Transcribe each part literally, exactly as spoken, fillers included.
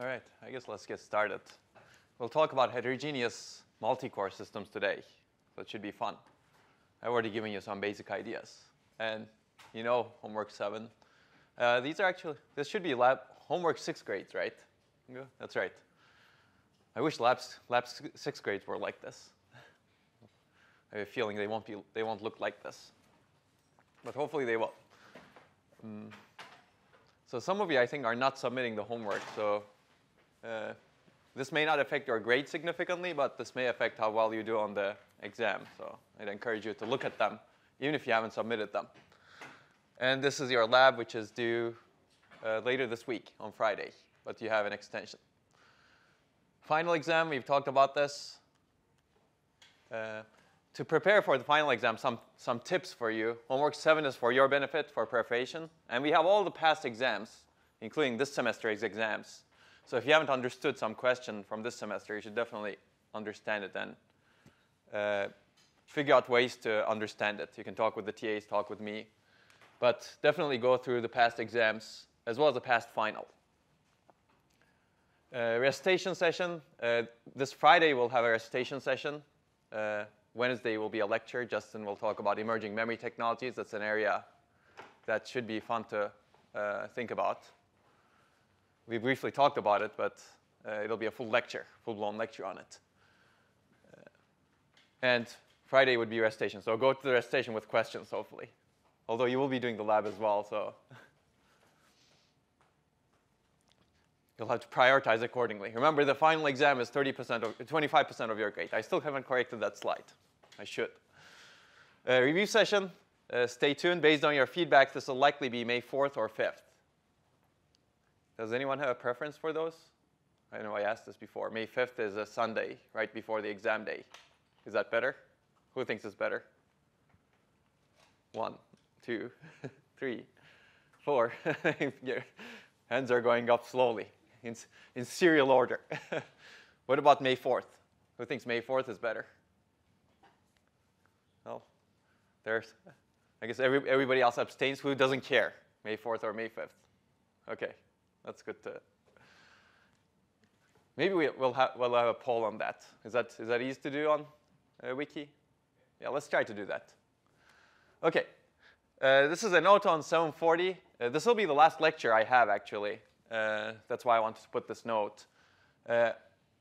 All right, I guess let's get started. We'll talk about heterogeneous multicore systems today, so it should be fun. I've already given you some basic ideas. And you know, homework seven. Uh, these are actually, this should be lab, homework sixth grades, right? Yeah. That's right. I wish labs, labs sixth grades were like this. I have a feeling they won't be, they won't look like this. But hopefully they will. Mm. So some of you, I think, are not submitting the homework. So uh, this may not affect your grade significantly, but this may affect how well you do on the exam. So I'd encourage you to look at them, even if you haven't submitted them. And this is your lab, which is due uh, later this week on Friday. But you have an extension. Final exam, we've talked about this. Uh, To prepare for the final exam, some, some tips for you. Homework seven is for your benefit, for preparation. And we have all the past exams, including this semester's exams. So if you haven't understood some question from this semester, you should definitely understand it and uh, figure out ways to understand it. You can talk with the T As, talk with me. But definitely go through the past exams, as well as the past final. Uh, recitation session. Uh, this Friday, we'll have a recitation session. Uh, Wednesday will be a lecture. Justin will talk about emerging memory technologies. That's an area that should be fun to uh, think about. We briefly talked about it, but uh, it'll be a full lecture, full-blown lecture on it. Uh, and Friday would be recitation. So go to the recitation with questions, hopefully. Although you will be doing the lab as well, so you'll have to prioritize accordingly. Remember, the final exam is thirty percent of, twenty-five percent of your grade. I still haven't corrected that slide. I should. Uh, review session, uh, stay tuned. Based on your feedback, this will likely be May fourth or fifth. Does anyone have a preference for those? I know I asked this before. May fifth is a Sunday, right before the exam day. Is that better? Who thinks it's better? One, two, three, four. Hands are going up slowly, in, in serial order. What about May fourth? Who thinks May fourth is better? Well, there's, I guess every, everybody else abstains. Who doesn't care? May fourth or May fifth? OK, that's good to. Maybe we, we'll, ha we'll have a poll on that. Is that, is that easy to do on uh, Wiki? Yeah, let's try to do that. OK, uh, this is a note on seven forty. Uh, this will be the last lecture I have, actually. Uh, that's why I wanted to put this note. Uh,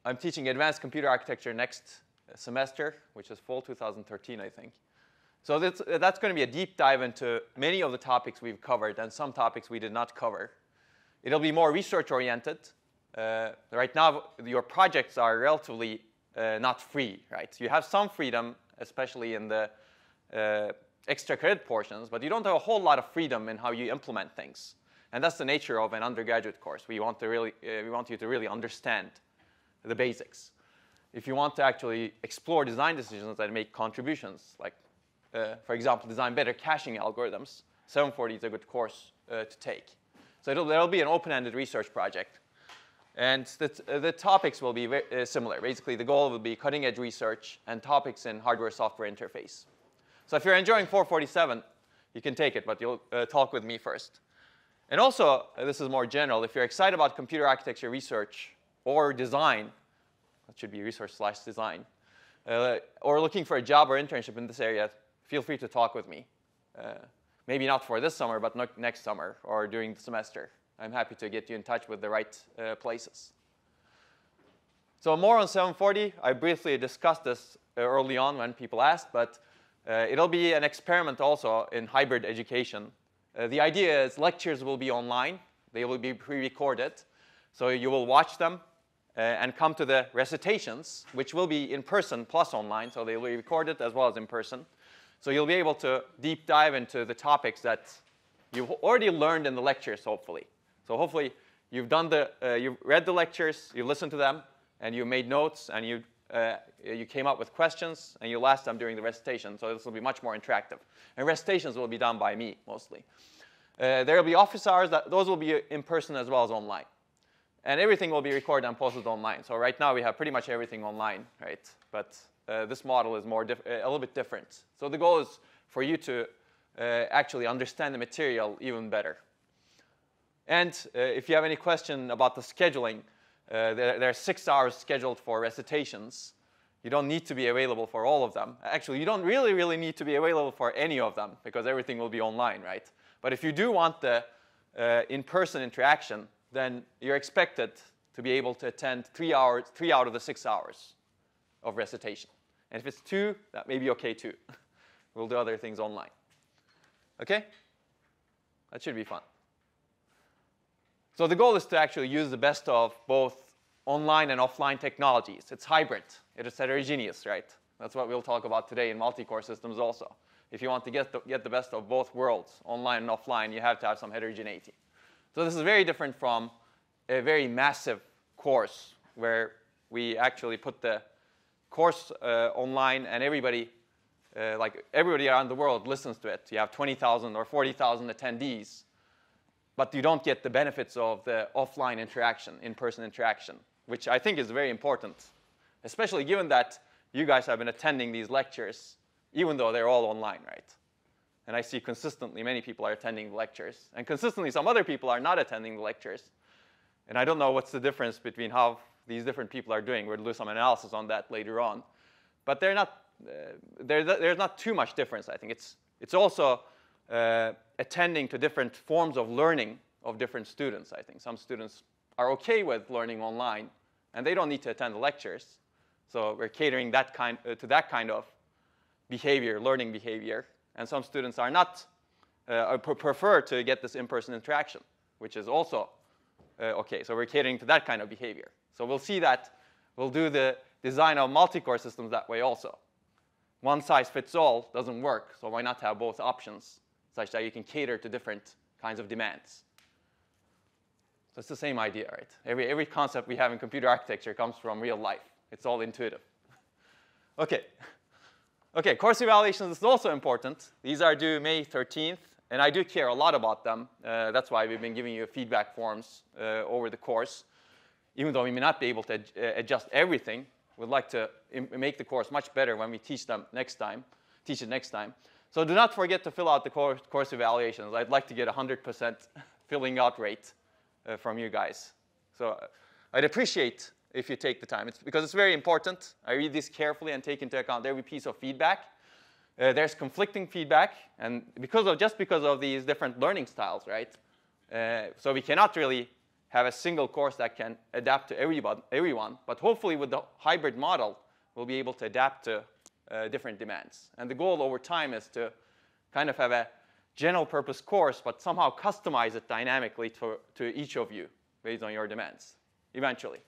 I'm teaching advanced computer architecture next semester, which is fall two thousand thirteen, I think. So that's, that's going to be a deep dive into many of the topics we've covered and some topics we did not cover. It'll be more research-oriented. Uh, right now, your projects are relatively uh, not free, right? You have some freedom, especially in the uh, extra credit portions, but you don't have a whole lot of freedom in how you implement things. And that's the nature of an undergraduate course. We want to really, uh, we want you to really understand the basics. If you want to actually explore design decisions and make contributions, like, uh, for example, design better caching algorithms, seven forty is a good course uh, to take. So it'll, there'll be an open-ended research project. And the, uh, the topics will be very, uh, similar. Basically, the goal will be cutting-edge research and topics in hardware-software interface. So if you're enjoying four forty-seven, you can take it, but you'll uh, talk with me first. And also, uh, this is more general. If you're excited about computer architecture research or design, that should be research slash design, uh, or looking for a job or internship in this area, feel free to talk with me. Uh, maybe not for this summer, but not next summer or during the semester. I'm happy to get you in touch with the right uh, places. So more on seven forty. I briefly discussed this early on when people asked, but Uh, it'll be an experiment also in hybrid education. Uh, the idea is lectures will be online. They will be pre-recorded. So you will watch them uh, and come to the recitations, which will be in person plus online. So they will be recorded as well as in person. So you'll be able to deep dive into the topics that you've already learned in the lectures, hopefully. So hopefully you've done the, uh, you've read the lectures, you listened to them, and you made notes, and you Uh, you came up with questions, and you asked them during the recitation. So this will be much more interactive. And recitations will be done by me, mostly. Uh, there will be office hours. That, those will be in person as well as online. And everything will be recorded and posted online. So right now, we have pretty much everything online, right? But uh, this model is more diff a little bit different. So the goal is for you to uh, actually understand the material even better. And uh, if you have any question about the scheduling, Uh, there, there are six hours scheduled for recitations. You don't need to be available for all of them. Actually, you don't really, really need to be available for any of them because everything will be online, right? But if you do want the uh, in-person interaction, then you're expected to be able to attend three hours, three out of the six hours of recitation. And if it's two, that may be OK, too. We'll do other things online. OK? That should be fun. So the goal is to actually use the best of both online and offline technologies. It's hybrid. It is heterogeneous, right? That's what we'll talk about today in multi-core systems also. If you want to get the, get the best of both worlds, online and offline, you have to have some heterogeneity. So this is very different from a very massive course where we actually put the course uh, online and everybody, uh, like everybody around the world listens to it. You have twenty thousand or forty thousand attendees, but you don't get the benefits of the offline interaction, in-person interaction, which I think is very important, especially given that you guys have been attending these lectures, even though they're all online, right? And I see consistently many people are attending the lectures, and consistently some other people are not attending the lectures. And I don't know what's the difference between how these different people are doing. We'll do some analysis on that later on. But they're not, uh, they're th there's not too much difference, I think. It's, it's also uh, attending to different forms of learning of different students, I think. Some students are OK with learning online, and they don't need to attend the lectures. So we're catering that kind, uh, to that kind of behavior, learning behavior. And some students are not, uh, prefer to get this in-person interaction, which is also Uh, okay, so we're catering to that kind of behavior. So we'll see that we'll do the design of multi-core systems that way also. One size fits all doesn't work, so why not have both options such that you can cater to different kinds of demands? So it's the same idea, right? Every, every concept we have in computer architecture comes from real life. It's all intuitive. Okay. Okay, course evaluations is also important. These are due May thirteenth. And I do care a lot about them. Uh, that's why we've been giving you feedback forms uh, over the course. Even though we may not be able to ad adjust everything, we'd like to make the course much better when we teach them next time, teach it next time. So do not forget to fill out the course, course evaluations. I'd like to get one hundred percent filling out rate uh, from you guys. So uh, I'd appreciate if you take the time. It's because it's very important. I read this carefully and take into account every piece of feedback. Uh, there's conflicting feedback, and because of, just because of these different learning styles, right? Uh, so we cannot really have a single course that can adapt to everybody, everyone. But hopefully with the hybrid model, we'll be able to adapt to uh, different demands. And the goal over time is to kind of have a general purpose course, but somehow customize it dynamically to, to each of you based on your demands, eventually.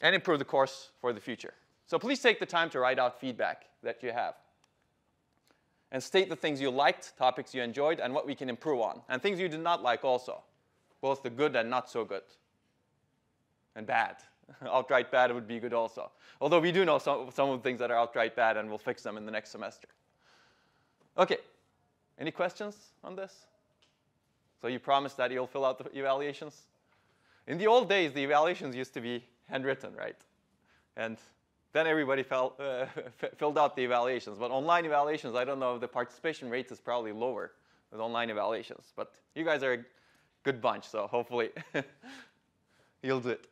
And improve the course for the future. So please take the time to write out feedback that you have. And state the things you liked, topics you enjoyed, and what we can improve on. And things you did not like also, both the good and not so good. And bad. Outright bad would be good also. Although we do know some, some of the things that are outright bad, and we'll fix them in the next semester. OK. Any questions on this? So you promised that you'll fill out the evaluations? In the old days, the evaluations used to be handwritten, right? And then everybody felt, uh, filled out the evaluations. But online evaluations, I don't know, the participation rate is probably lower with online evaluations. But you guys are a good bunch, so hopefully you'll do it.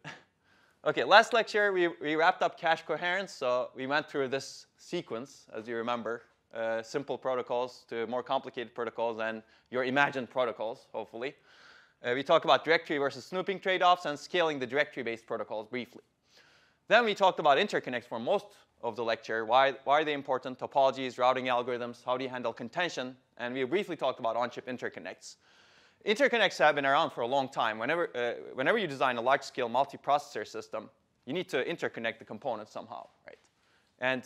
OK, last lecture, we, we wrapped up cache coherence. So we went through this sequence, as you remember, uh, simple protocols to more complicated protocols and your imagined protocols, hopefully. Uh, we talked about directory versus snooping trade-offs and scaling the directory-based protocols briefly. Then we talked about interconnects for most of the lecture. Why, why are they important? Topologies, routing algorithms, how do you handle contention? And we briefly talked about on-chip interconnects. Interconnects have been around for a long time. Whenever, uh, whenever you design a large-scale multiprocessor system, you need to interconnect the components somehow, right? And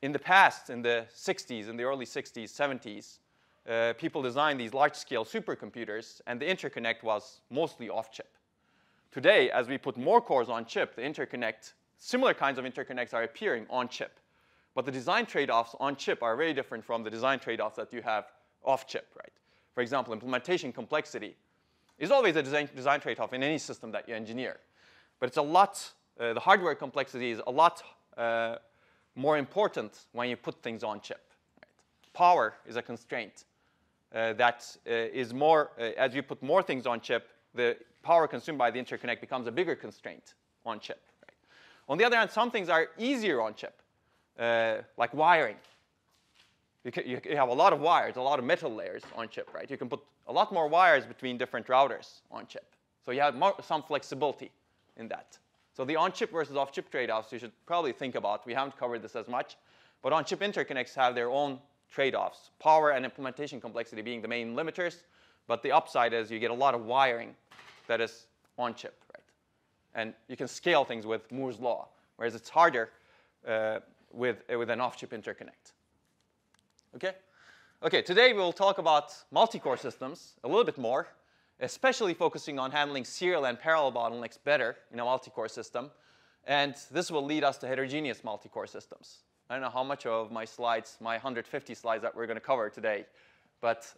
in the past, in the sixties, in the early sixties, seventies, uh, people designed these large-scale supercomputers, and the interconnect was mostly off-chip. Today, as we put more cores on chip, the interconnect, similar kinds of interconnects are appearing on chip. But the design trade-offs on chip are very different from the design trade-offs that you have off chip, right? For example, implementation complexity is always a design, design trade-off in any system that you engineer. But it's a lot, uh, the hardware complexity is a lot uh, more important when you put things on chip. Right? Power is a constraint uh, that uh, is more, uh, as you put more things on chip, the power consumed by the interconnect becomes a bigger constraint on chip. Right? On the other hand, some things are easier on chip, uh, like wiring. You, can, you have a lot of wires, a lot of metal layers on chip, right? You can put a lot more wires between different routers on chip. So you have more, some flexibility in that. So the on-chip versus off-chip trade-offs you should probably think about. We haven't covered this as much. But on-chip interconnects have their own trade-offs, power and implementation complexity being the main limiters. But the upside is you get a lot of wiring that is on-chip, right? And you can scale things with Moore's law, whereas it's harder uh, with, uh, with an off-chip interconnect. OK? OK, today we'll talk about multi-core systems a little bit more, especially focusing on handling serial and parallel bottlenecks better in a multi-core system. And this will lead us to heterogeneous multi-core systems. I don't know how much of my slides, my one hundred fifty slides that we're going to cover today, but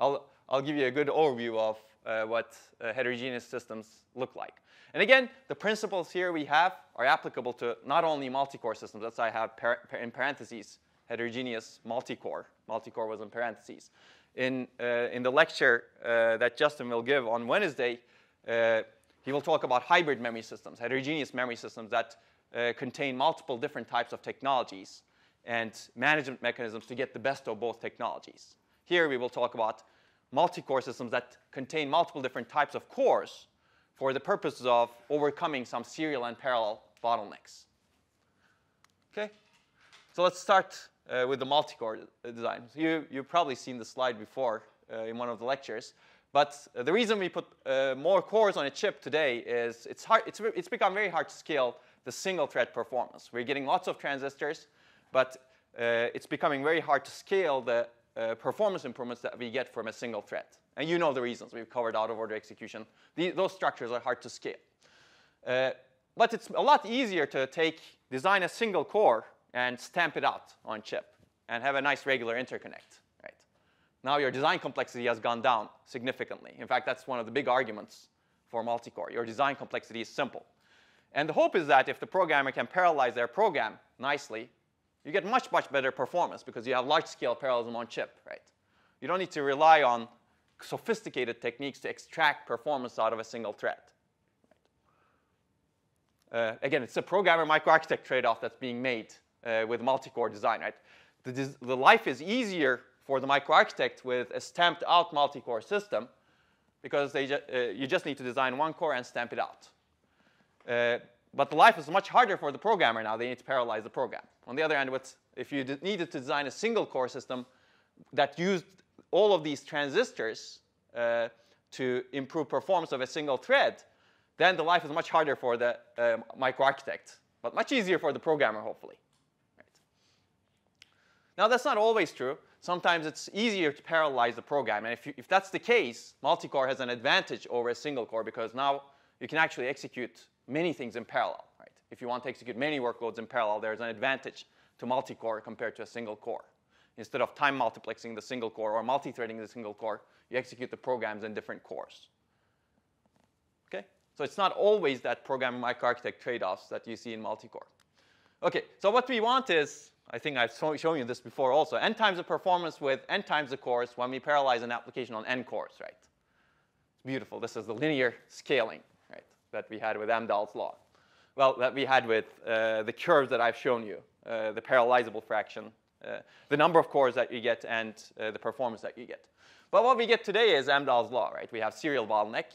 I'll, I'll give you a good overview of uh, what uh, heterogeneous systems look like. And again, the principles here we have are applicable to not only multi-core systems. That's why I have par par in parentheses heterogeneous multi-core. Multi-core was in parentheses. In, uh, in the lecture uh, that Justin will give on Wednesday, uh, he will talk about hybrid memory systems, heterogeneous memory systems that uh, contain multiple different types of technologies and management mechanisms to get the best of both technologies. Here we will talk about multi-core systems that contain multiple different types of cores for the purposes of overcoming some serial and parallel bottlenecks. Okay, so let's start Uh, with the multi-core design. So you, you've probably seen this slide before uh, in one of the lectures. But uh, the reason we put uh, more cores on a chip today is it's, hard, it's, it's become very hard to scale the single-thread performance. We're getting lots of transistors, but uh, it's becoming very hard to scale the uh, performance improvements that we get from a single thread. And you know the reasons. We've covered out-of-order execution. The, those structures are hard to scale. Uh, but it's a lot easier to take, design a single core and stamp it out on chip and have a nice regular interconnect, right? Now your design complexity has gone down significantly. In fact, that's one of the big arguments for multi-core. Your design complexity is simple. And the hope is that if the programmer can parallelize their program nicely, you get much, much better performance because you have large-scale parallelism on chip, right? You don't need to rely on sophisticated techniques to extract performance out of a single thread. Right? Uh, again, it's a programmer microarchitect trade-off that's being made Uh, with multi-core design, right? The, des the life is easier for the microarchitect with a stamped out multi-core system because they ju uh, you just need to design one core and stamp it out. Uh, but the life is much harder for the programmer now. They need to parallelize the program. On the other hand, what's, if you needed to design a single core system that used all of these transistors uh, to improve performance of a single thread, then the life is much harder for the uh, microarchitect, but much easier for the programmer, hopefully. Now, that's not always true. Sometimes it's easier to parallelize the program. And if, you, if that's the case, multi-core has an advantage over a single core because now you can actually execute many things in parallel, right? If you want to execute many workloads in parallel, there's an advantage to multi-core compared to a single core. Instead of time multiplexing the single core or multi-threading the single core, you execute the programs in different cores. Okay? So it's not always that program microarchitect trade-offs that you see in multi-core. Okay, so what we want is, I think I've shown you this before also, n times the performance with n times the cores when we parallelize an application on n cores, right? It's beautiful. This is the linear scaling, right, that we had with Amdahl's law. Well, that we had with uh, the curves that I've shown you, uh, the parallelizable fraction, uh, the number of cores that you get, and uh, the performance that you get. But what we get today is Amdahl's law, right? We have serial bottleneck,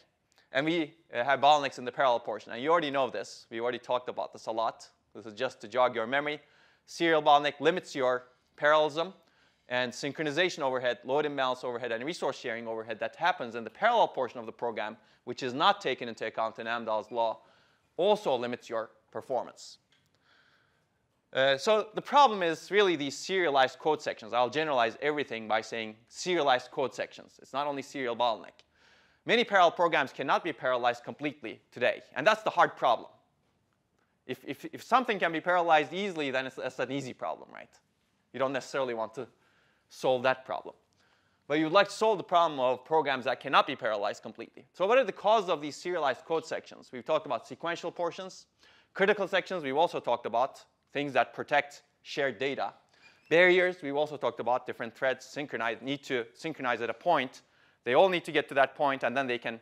and we uh, have bottlenecks in the parallel portion. And you already know this. We already talked about this a lot. This is just to jog your memory. Serial bottleneck limits your parallelism and synchronization overhead, load imbalance overhead, and resource sharing overhead that happens in the parallel portion of the program, which is not taken into account in Amdahl's law, also limits your performance. Uh, so the problem is really these serialized code sections. I'll generalize everything by saying serialized code sections. It's not only serial bottleneck. Many parallel programs cannot be parallelized completely today, and that's the hard problem. If, if, if something can be parallelized easily, then it's, that's an easy problem, right? You don't necessarily want to solve that problem. But you'd like to solve the problem of programs that cannot be parallelized completely. So what are the causes of these serialized code sections? We've talked about sequential portions. Critical sections, we've also talked about. Things that protect shared data. Barriers, we've also talked about. Different threads synchronize, need to synchronize at a point. They all need to get to that point, and then they can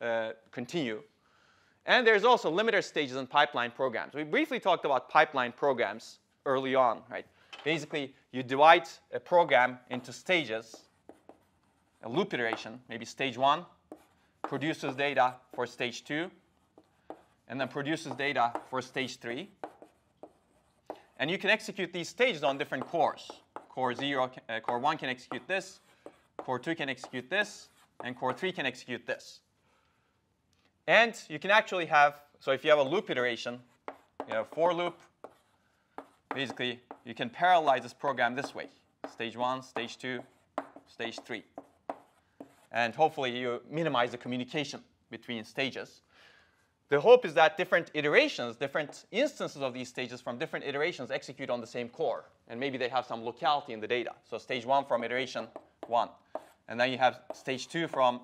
uh, continue. And there's also limiter stages in pipeline programs. We briefly talked about pipeline programs early on, right? Basically, you divide a program into stages, a loop iteration, maybe stage one, produces data for stage two, and then produces data for stage three. And you can execute these stages on different cores. Core zero, uh, core one can execute this, core two can execute this, and core three can execute this. And you can actually have, so if you have a loop iteration, you know, for loop, basically you can parallelize this program this way. Stage one, stage two, stage three. And hopefully you minimize the communication between stages. The hope is that different iterations, different instances of these stages from different iterations execute on the same core. And maybe they have some locality in the data. So stage one from iteration one. And then you have stage two from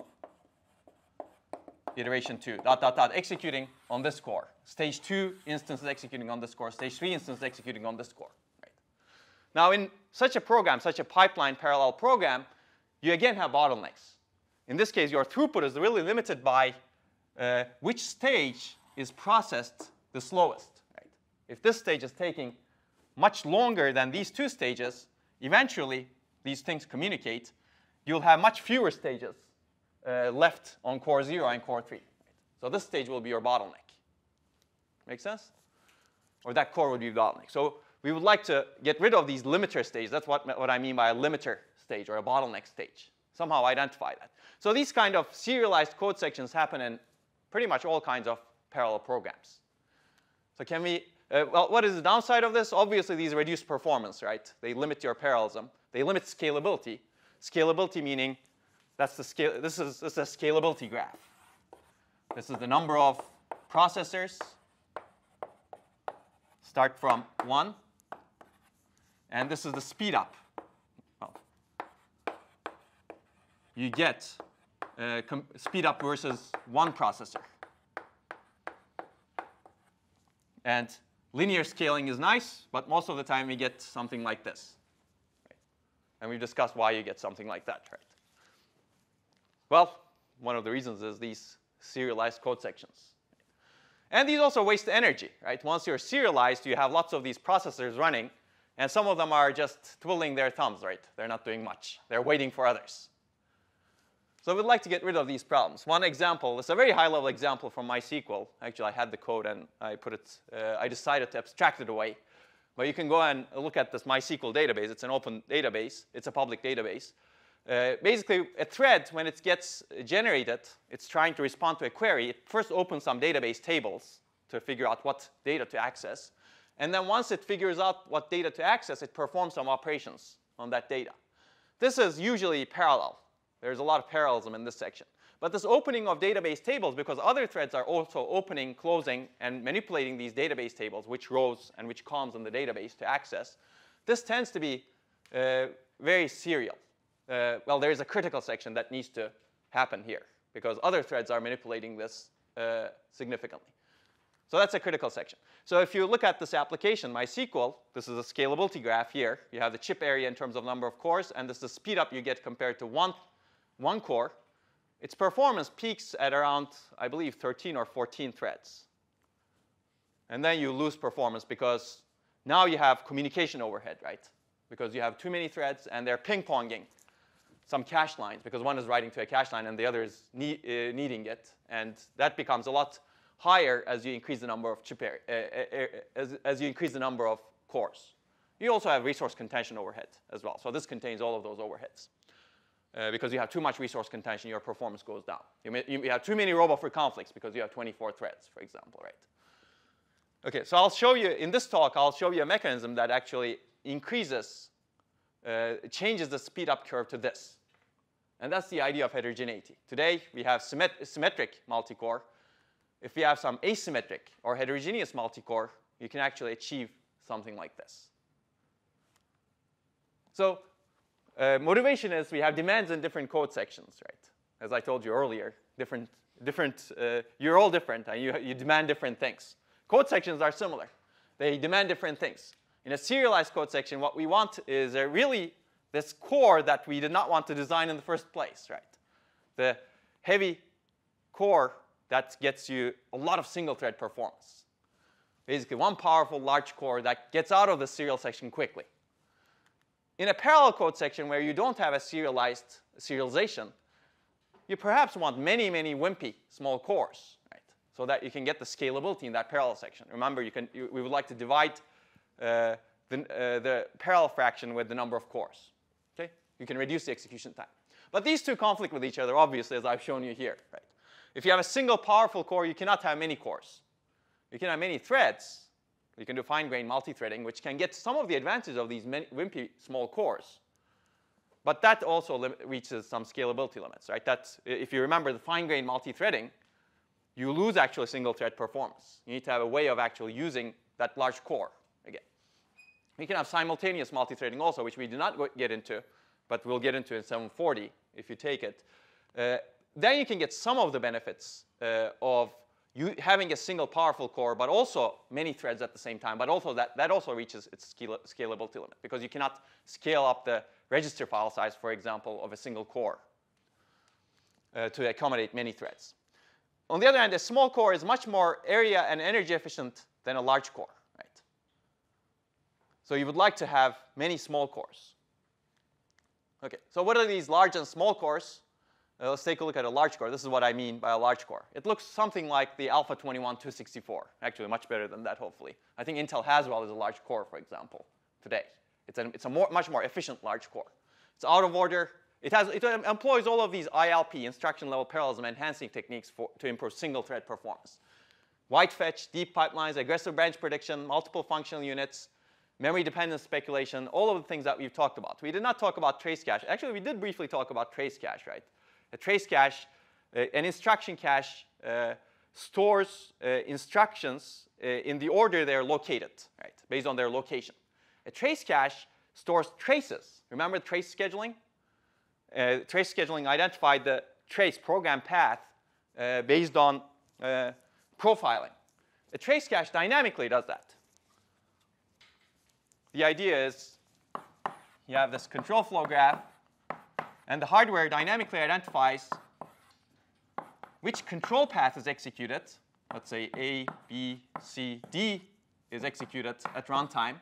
iteration two, dot, dot, dot, executing on this core. Stage two instance is executing on this core. Stage three instance is executing on this core. Right? Now, in such a program, such a pipeline parallel program, you again have bottlenecks. In this case, your throughput is really limited by Uh, which stage is processed the slowest, right? If this stage is taking much longer than these two stages, eventually these things communicate. You'll have much fewer stages uh, left on core zero and core three. Right? So this stage will be your bottleneck. Make sense? Or that core would be the bottleneck. So we would like to get rid of these limiter stages. That's what, what I mean by a limiter stage or a bottleneck stage. Somehow identify that. So these kind of serialized code sections happen in pretty much all kinds of parallel programs. So can we, uh, well, what is the downside of this? Obviously, these reduce performance, right? They limit your parallelism. They limit scalability. Scalability meaning that's the scale, this is, this is a scalability graph. This is the number of processors. Start from one. And this is the speed up. Oh. You get Uh, speed up versus one processor. And linear scaling is nice, but most of the time we get something like this. Right? And we've discussed why you get something like that, right? Well, one of the reasons is these serialized code sections. And these also waste energy, right? Once you're serialized, you have lots of these processors running, and some of them are just twiddling their thumbs, right? They're not doing much. They're waiting for others. So we'd like to get rid of these problems. One example, it's a very high-level example from MySQL. Actually, I had the code and I put it, uh, I decided to abstract it away. But you can go and look at this MySQL database. It's an open database. It's a public database. Uh, basically, a thread, when it gets generated, it's trying to respond to a query. It first opens some database tables to figure out what data to access. And then once it figures out what data to access, it performs some operations on that data. This is usually parallel. There's a lot of parallelism in this section. But this opening of database tables, because other threads are also opening, closing, and manipulating these database tables, which rows and which columns in the database to access, this tends to be uh, very serial. Uh, well, there is a critical section that needs to happen here, because other threads are manipulating this uh, significantly. So that's a critical section. So if you look at this application, MySQL, this is a scalability graph here. You have the chip area in terms of number of cores, and this is the speed up you get compared to one one core. Its performance peaks at around, I believe, thirteen or fourteen threads. And then you lose performance because now you have communication overhead, right? Because you have too many threads and they're ping-ponging some cache lines because one is writing to a cache line and the other is need, uh, needing it. And that becomes a lot higher as you increase the number of chip area, uh, uh, as, as you increase the number of cores. You also have resource contention overhead as well. So this contains all of those overheads. Uh, because you have too much resource contention, your performance goes down. You, may, you have too many robot-free conflicts because you have twenty-four threads, for example, right? Okay, so I'll show you, in this talk, I'll show you a mechanism that actually increases, uh, changes the speed-up curve to this. And that's the idea of heterogeneity. Today, we have symmet symmetric multicore. If we have some asymmetric or heterogeneous multicore, you can actually achieve something like this. So, Uh, motivation is we have demands in different code sections, right? As I told you earlier, different, different. Uh, you're all different, and you, you demand different things. Code sections are similar. They demand different things. In a serialized code section, what we want is a really this core that we did not want to design in the first place, right? The heavy core, that gets you a lot of single thread performance. Basically, one powerful large core that gets out of the serial section quickly. In a parallel code section where you don't have a serialized serialization, you perhaps want many, many wimpy small cores, right? So that you can get the scalability in that parallel section. Remember, you can, you, we would like to divide uh, the, uh, the parallel fraction with the number of cores. Okay? You can reduce the execution time. But these two conflict with each other, obviously, as I've shown you here, right? If you have a single powerful core, you cannot have many cores. You can have many threads. You can do fine-grained multi-threading, which can get some of the advantages of these many wimpy small cores. But that also reaches some scalability limits, right? That's, if you remember the fine-grained multi-threading, you lose actually single-thread performance. You need to have a way of actually using that large core again. We can have simultaneous multi-threading also, which we do not get into, but we'll get into in seven forty if you take it. Uh, then you can get some of the benefits uh, of you having a single powerful core, but also many threads at the same time. But also that, that also reaches its scala scalability limit, because you cannot scale up the register file size, for example, of a single core uh, to accommodate many threads. On the other hand, a small core is much more area and energy efficient than a large core, right? So you would like to have many small cores. Okay, so what are these large and small cores? Uh, let's take a look at a large core. This is what I mean by a large core. It looks something like the Alpha two one two six four. Actually, much better than that, hopefully. I think Intel Haswell is a large core, for example, today. It's a, it's a more, much more efficient large core. It's out of order. It, has, it employs all of these I L P, instruction level parallelism enhancing techniques for, to improve single thread performance. Wide fetch, deep pipelines, aggressive branch prediction, multiple functional units, memory dependent speculation, all of the things that we've talked about. We did not talk about trace cache. Actually, we did briefly talk about trace cache, right? A trace cache, uh, an instruction cache uh, stores uh, instructions uh, in the order they're located, right, based on their location. A trace cache stores traces. Remember trace scheduling? Uh, trace scheduling identified the trace program path uh, based on uh, profiling. A trace cache dynamically does that. The idea is you have this control flow graph, and the hardware dynamically identifies which control path is executed. Let's say A, B, C, D is executed at runtime.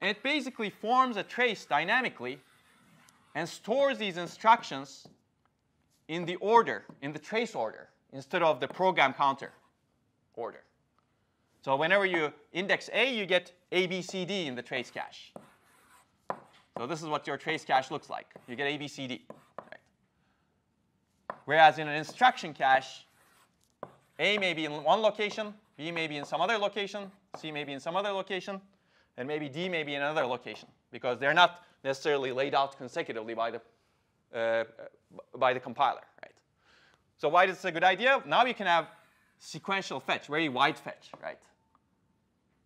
And it basically forms a trace dynamically and stores these instructions in the order, in the trace order, instead of the program counter order. So whenever you index A, you get A, B, C, D in the trace cache. So this is what your trace cache looks like. You get A, B, C, D. Right? Whereas in an instruction cache, A may be in one location, B may be in some other location, C may be in some other location, and maybe D may be in another location, because they're not necessarily laid out consecutively by the, uh, by the compiler. Right? So why is this a good idea? Now you can have sequential fetch, very wide fetch, right?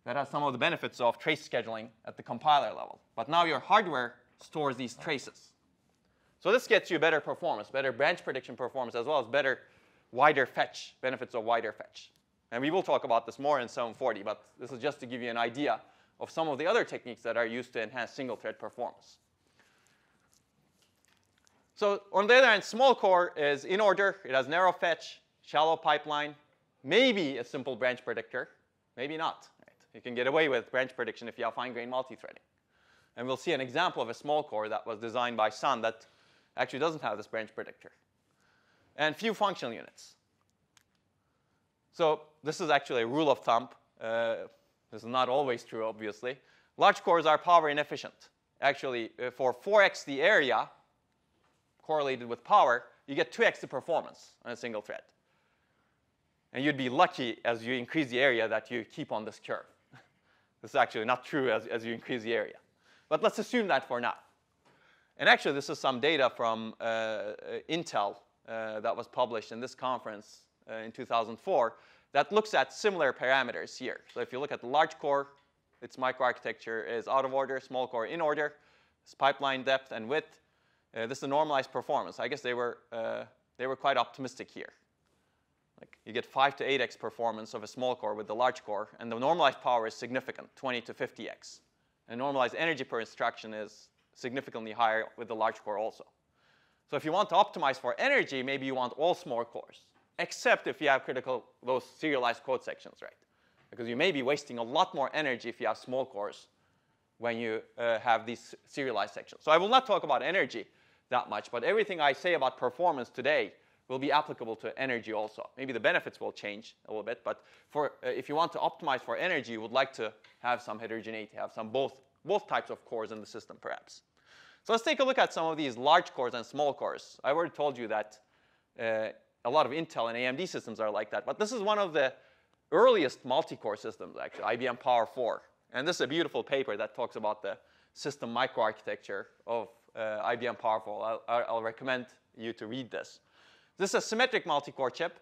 That has some of the benefits of trace scheduling at the compiler level. But now your hardware stores these traces. So this gets you better performance, better branch prediction performance, as well as better, wider fetch, benefits of wider fetch. And we will talk about this more in seven forty, but this is just to give you an idea of some of the other techniques that are used to enhance single-thread performance. So on the other hand, small core is in order. It has narrow fetch, shallow pipeline, maybe a simple branch predictor, maybe not. You can get away with branch prediction if you have fine-grained multithreading. And we'll see an example of a small core that was designed by Sun that actually doesn't have this branch predictor. And few functional units. So this is actually a rule of thumb. Uh, this is not always true, obviously. Large cores are power inefficient. Actually, uh, for four x the area correlated with power, you get two x the performance on a single thread. And you'd be lucky as you increase the area that you keep on this curve. This is actually not true as, as you increase the area. But let's assume that for now. And actually, this is some data from uh, uh, Intel uh, that was published in this conference uh, in two thousand four that looks at similar parameters here. So if you look at the large core, its microarchitecture is out of order, small core in order, its pipeline depth and width. Uh, this is the normalized performance. I guess they were, uh, they were quite optimistic here. Like you get five to eight x performance of a small core with the large core, and the normalized power is significant, twenty to fifty x. And normalized energy per instruction is significantly higher with the large core also. So if you want to optimize for energy, maybe you want all small cores, except if you have critical, those serialized code sections, right? Because you may be wasting a lot more energy if you have small cores when you uh, have these serialized sections. So I will not talk about energy that much, but everything I say about performance today will be applicable to energy also. Maybe the benefits will change a little bit, but for, uh, if you want to optimize for energy, you would like to have some heterogeneity, have some both, both types of cores in the system perhaps. So let's take a look at some of these large cores and small cores. I already told you that uh, a lot of Intel and A M D systems are like that, but this is one of the earliest multi-core systems actually, I B M Power four. And this is a beautiful paper that talks about the system microarchitecture of uh, I B M Power four. I'll, I'll recommend you to read this. This is a symmetric multi-core chip,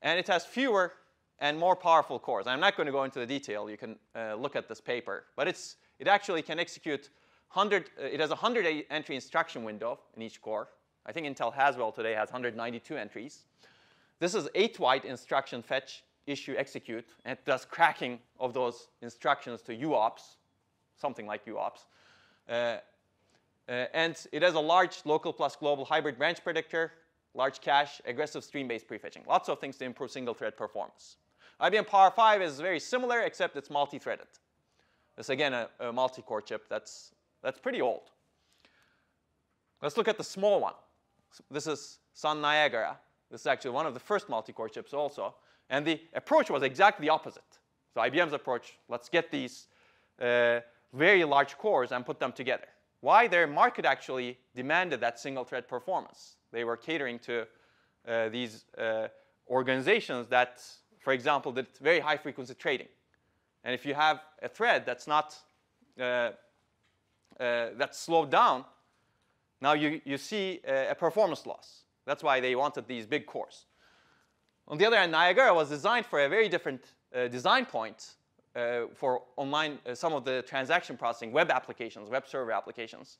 and it has fewer and more powerful cores. I'm not going to go into the detail. You can uh, look at this paper. But it's, it actually can execute one hundred, uh, it has a one hundred entry instruction window in each core. I think Intel Haswell today has one hundred ninety-two entries. This is eight-byte instruction fetch, issue, execute, and it does cracking of those instructions to U O Ps, something like U O Ps. Uh, uh, and it has a large local plus global hybrid branch predictor, large cache, aggressive stream-based prefetching. Lots of things to improve single-thread performance. I B M Power five is very similar, except it's multi-threaded. It's again a, a multi-core chip that's, that's pretty old. Let's look at the small one. This is Sun Niagara. This is actually one of the first multi-core chips also. And the approach was exactly the opposite. So I B M's approach, let's get these uh, very large cores and put them together. Why? Their market actually demanded that single-thread performance. They were catering to uh, these uh, organizations that, for example, did very high-frequency trading. And if you have a thread that's not uh, uh, that's slowed down, now you, you see a performance loss. That's why they wanted these big cores. On the other hand, Niagara was designed for a very different uh, design point uh, for online, uh, some of the transaction processing, web applications, web server applications.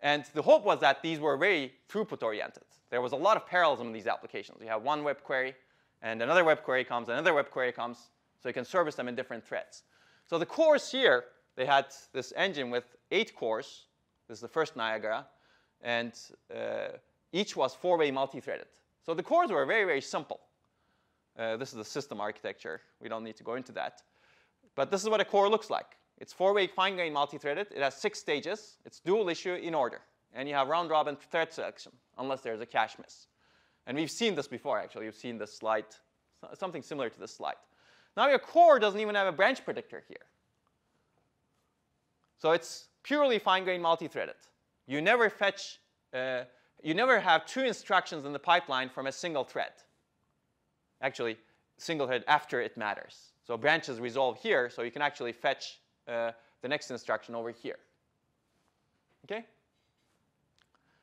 And the hope was that these were very throughput-oriented. There was a lot of parallelism in these applications. You have one web query, and another web query comes, another web query comes, so you can service them in different threads. So the cores here, they had this engine with eight cores. This is the first Niagara. And uh, each was four-way multi-threaded. So the cores were very, very simple. Uh, this is the system architecture. We don't need to go into that. But this is what a core looks like. It's four-way fine-grained multi-threaded. It has six stages. It's dual issue in order. And you have round-robin thread selection, unless there's a cache miss. And we've seen this before, actually. You've seen this slide, something similar to this slide. Now your core doesn't even have a branch predictor here. So it's purely fine-grained multi-threaded. You never fetch, uh, you never have two instructions in the pipeline from a single thread. Actually, single thread after it matters. So branches resolve here, so you can actually fetch uh, the next instruction over here. Okay?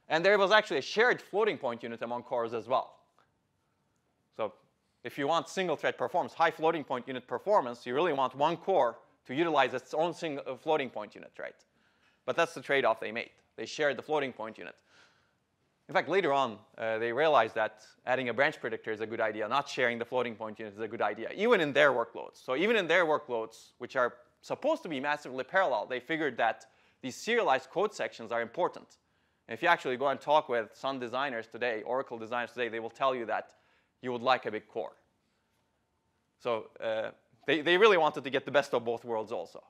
And there was actually a shared floating point unit among cores as well. So if you want single thread performance, high floating point unit performance, you really want one core to utilize its own single floating point unit, right? But that's the trade-off they made. They shared the floating point unit. In fact, later on, uh, they realized that adding a branch predictor is a good idea. Not sharing the floating point unit is a good idea, even in their workloads. So even in their workloads, which are supposed to be massively parallel, they figured that these serialized code sections are important. And if you actually go and talk with Sun designers today, Oracle designers today, they will tell you that you would like a big core. So uh, they, they really wanted to get the best of both worlds also.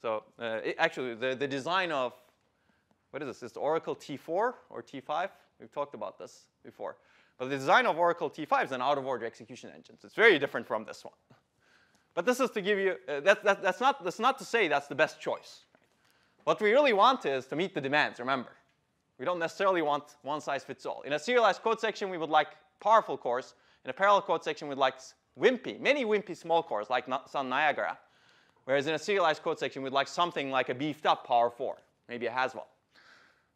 So uh, it, actually, the, the design of what is this? It's Oracle T four or T five? We've talked about this before. But the design of Oracle T five is an out-of-order execution engine. So it's very different from this one. But this is to give you, uh, that, that, that's, not, that's not to say that's the best choice. Right? What we really want is to meet the demands, remember. We don't necessarily want one size fits all. In a serialized code section, we would like powerful cores. In a parallel code section, we'd like wimpy, many wimpy small cores like Sun Niagara. Whereas in a serialized code section, we'd like something like a beefed up Power four, maybe a Haswell.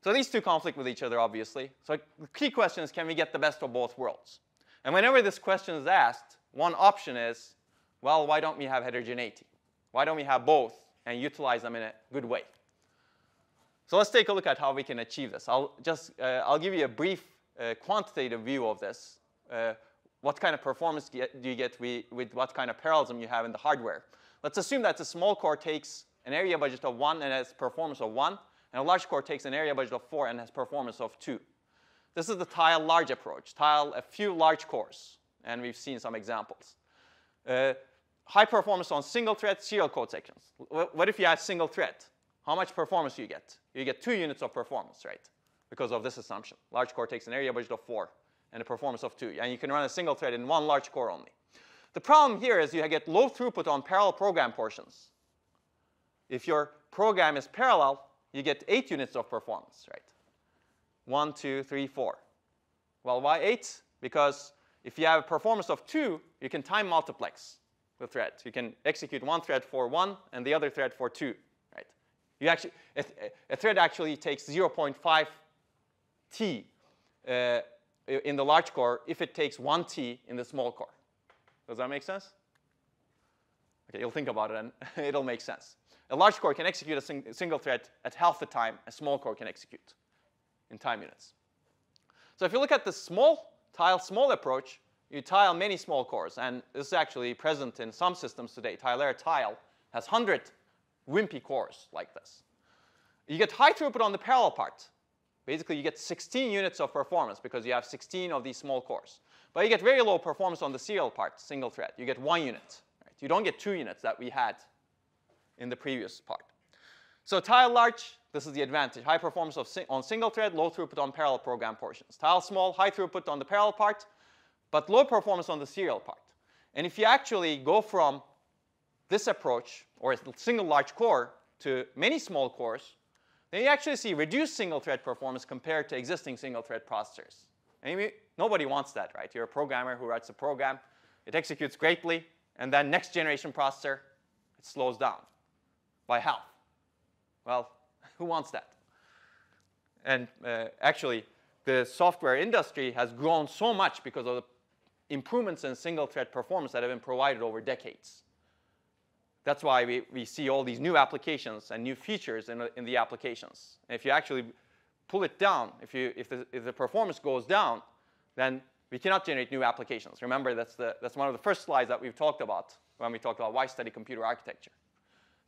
So these two conflict with each other, obviously. So the key question is, can we get the best of both worlds? And whenever this question is asked, one option is, well, why don't we have heterogeneity? Why don't we have both and utilize them in a good way? So let's take a look at how we can achieve this. I'll just uh, I'll give you a brief uh, quantitative view of this. Uh, what kind of performance do you get with what kind of parallelism you have in the hardware? Let's assume that the small core takes an area budget of one and has performance of one. And a large core takes an area budget of four and has performance of two. This is the tile large approach, tile a few large cores, and we've seen some examples. Uh, high performance on single thread serial code sections. What if you have single thread? How much performance do you get? You get two units of performance, right? Because of this assumption. Large core takes an area budget of four and a performance of two. And you can run a single thread in one large core only. The problem here is you get low throughput on parallel program portions. If your program is parallel, you get eight units of performance, right? One, two, three, four. Well, why eight? Because if you have a performance of two, you can time multiplex the thread. You can execute one thread for one and the other thread for two, right? You actually, a, a thread actually takes zero point five T uh, in the large core if it takes one T in the small core. Does that make sense? Okay, you'll think about it and it'll make sense. A large core can execute a sing single thread at half the time a small core can execute in time units. So if you look at the small tile small approach, you tile many small cores. And this is actually present in some systems today. TileRa tile has one hundred wimpy cores like this. You get high throughput on the parallel part. Basically, you get sixteen units of performance because you have sixteen of these small cores. But you get very low performance on the serial part, single thread. You get one unit. Right? You don't get two units that we had in the previous part. So tile large, this is the advantage. High performance of si on single thread, low throughput on parallel program portions. Tile small, high throughput on the parallel part, but low performance on the serial part. And if you actually go from this approach, or a single large core, to many small cores, then you actually see reduced single thread performance compared to existing single thread processors. And you, nobody wants that, right? You're a programmer who writes a program, it executes greatly, and then next generation processor, it slows down. By half. Well, who wants that? And uh, actually, the software industry has grown so much because of the improvements in single thread performance that have been provided over decades. That's why we, we see all these new applications and new features in, in the applications. And if you actually pull it down, if, you, if, the, if the performance goes down, then we cannot generate new applications. Remember, that's, the, that's one of the first slides that we've talked about when we talked about why study computer architecture.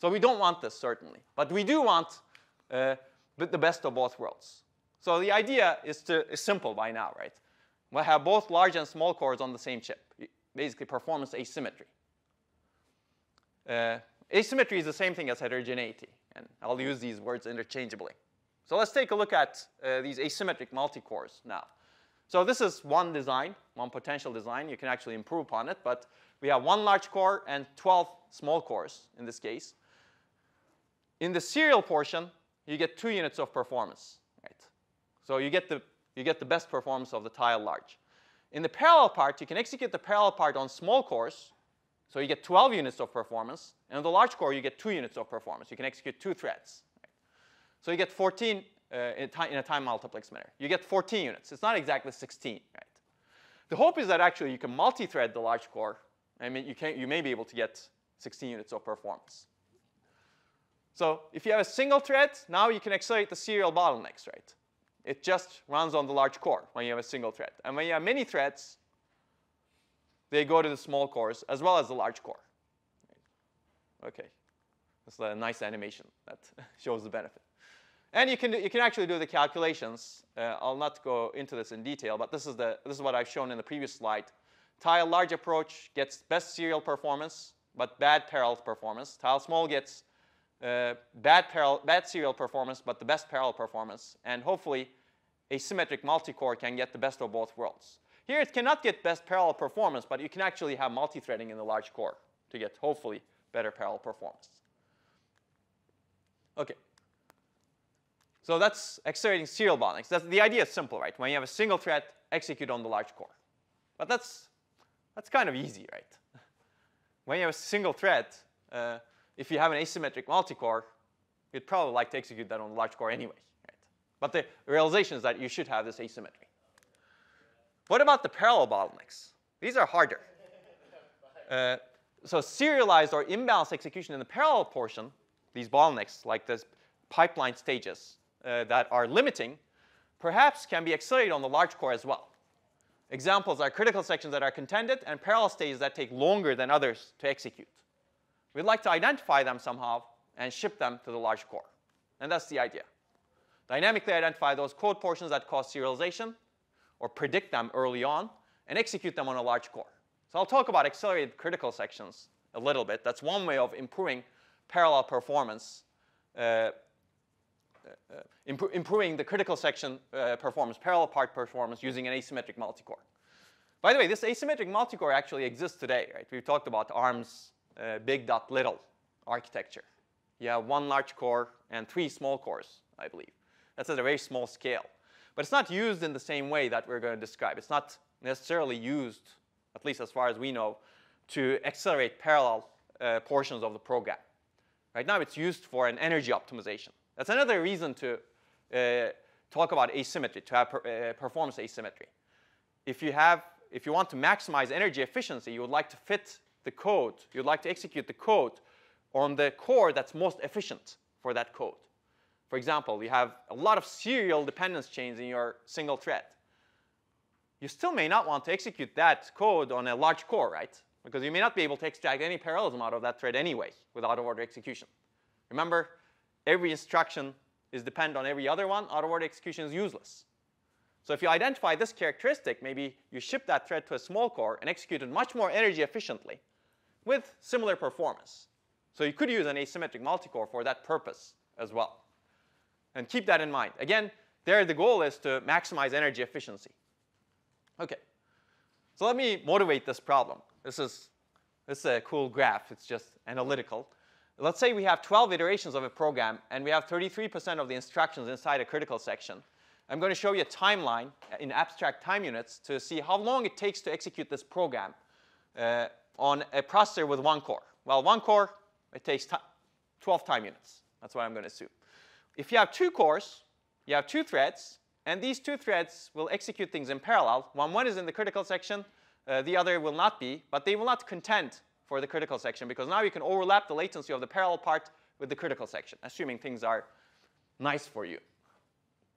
So we don't want this, certainly. But we do want uh, the best of both worlds. So the idea is, to, is simple by now, right? We'll have both large and small cores on the same chip. Basically, performance asymmetry. Uh, asymmetry is the same thing as heterogeneity. And I'll use these words interchangeably. So let's take a look at uh, these asymmetric multicores now. So this is one design, one potential design. You can actually improve upon it. But we have one large core and twelve small cores in this case. In the serial portion, you get two units of performance, right? So you get the, you get the best performance of the tile large. In the parallel part, you can execute the parallel part on small cores. So you get twelve units of performance. And on the large core, you get two units of performance. You can execute two threads. Right? So you get fourteen uh, in, in a time multiplex manner. You get fourteen units. It's not exactly sixteen, right? The hope is that actually you can multi-thread the large core. I mean, you, can, you may be able to get sixteen units of performance. So if you have a single thread, now you can accelerate the serial bottlenecks, right? It just runs on the large core when you have a single thread. And when you have many threads, they go to the small cores as well as the large core. OK. That's a nice animation that shows the benefit. And you can, you can actually do the calculations. Uh, I'll not go into this in detail, but this is, the, this is what I've shown in the previous slide. Tile large approach gets best serial performance, but bad parallel performance. Tile small gets Uh, bad, parallel, bad serial performance, but the best parallel performance. And hopefully, asymmetric multicore can get the best of both worlds. Here, it cannot get best parallel performance, but you can actually have multi-threading in the large core to get, hopefully, better parallel performance. OK. So that's accelerating serial bottlenecks. That's, the idea is simple, right? When you have a single thread, execute on the large core. But that's, that's kind of easy, right? When you have a single thread, uh, if you have an asymmetric multicore, you'd probably like to execute that on the large core anyway. Right? But the realization is that you should have this asymmetry. What about the parallel bottlenecks? These are harder. Uh, so serialized or imbalanced execution in the parallel portion, these bottlenecks, like these pipeline stages uh, that are limiting, perhaps can be accelerated on the large core as well. Examples are critical sections that are contended and parallel stages that take longer than others to execute. We'd like to identify them somehow and ship them to the large core. And that's the idea. Dynamically identify those code portions that cause serialization or predict them early on and execute them on a large core. So I'll talk about accelerated critical sections a little bit. That's one way of improving parallel performance, uh, uh, impro improving the critical section uh, performance, parallel part performance using an asymmetric multicore. By the way, this asymmetric multicore actually exists today, right? We've talked about ARM's uh, big dot little architecture. You have one large core and three small cores, I believe. That's at a very small scale. But it's not used in the same way that we're going to describe. It's not necessarily used, at least as far as we know, to accelerate parallel uh, portions of the program. Right now, it's used for an energy optimization. That's another reason to uh, talk about asymmetry, to have per, uh, performance asymmetry. If you have If you want to maximize energy efficiency, you would like to fit the code, you'd like to execute the code on the core that's most efficient for that code. For example, you have a lot of serial dependence chains in your single thread. You still may not want to execute that code on a large core, right? Because you may not be able to extract any parallelism out of that thread anyway with out-of-order execution. Remember, every instruction is dependent on every other one. Out-of-order execution is useless. So if you identify this characteristic, maybe you ship that thread to a small core and execute it much more energy efficiently with similar performance. So you could use an asymmetric multicore for that purpose as well. And keep that in mind. Again, there the goal is to maximize energy efficiency. OK. So let me motivate this problem. This is, this is a cool graph. It's just analytical. Let's say we have twelve iterations of a program, and we have thirty-three percent of the instructions inside a critical section. I'm going to show you a timeline in abstract time units to see how long it takes to execute this program uh, on a processor with one core. Well, one core, it takes twelve time units. That's what I'm going to assume. If you have two cores, you have two threads, and these two threads will execute things in parallel. One, one is in the critical section. Uh, the other will not be. But they will not contend for the critical section, because now you can overlap the latency of the parallel part with the critical section, assuming things are nice for you.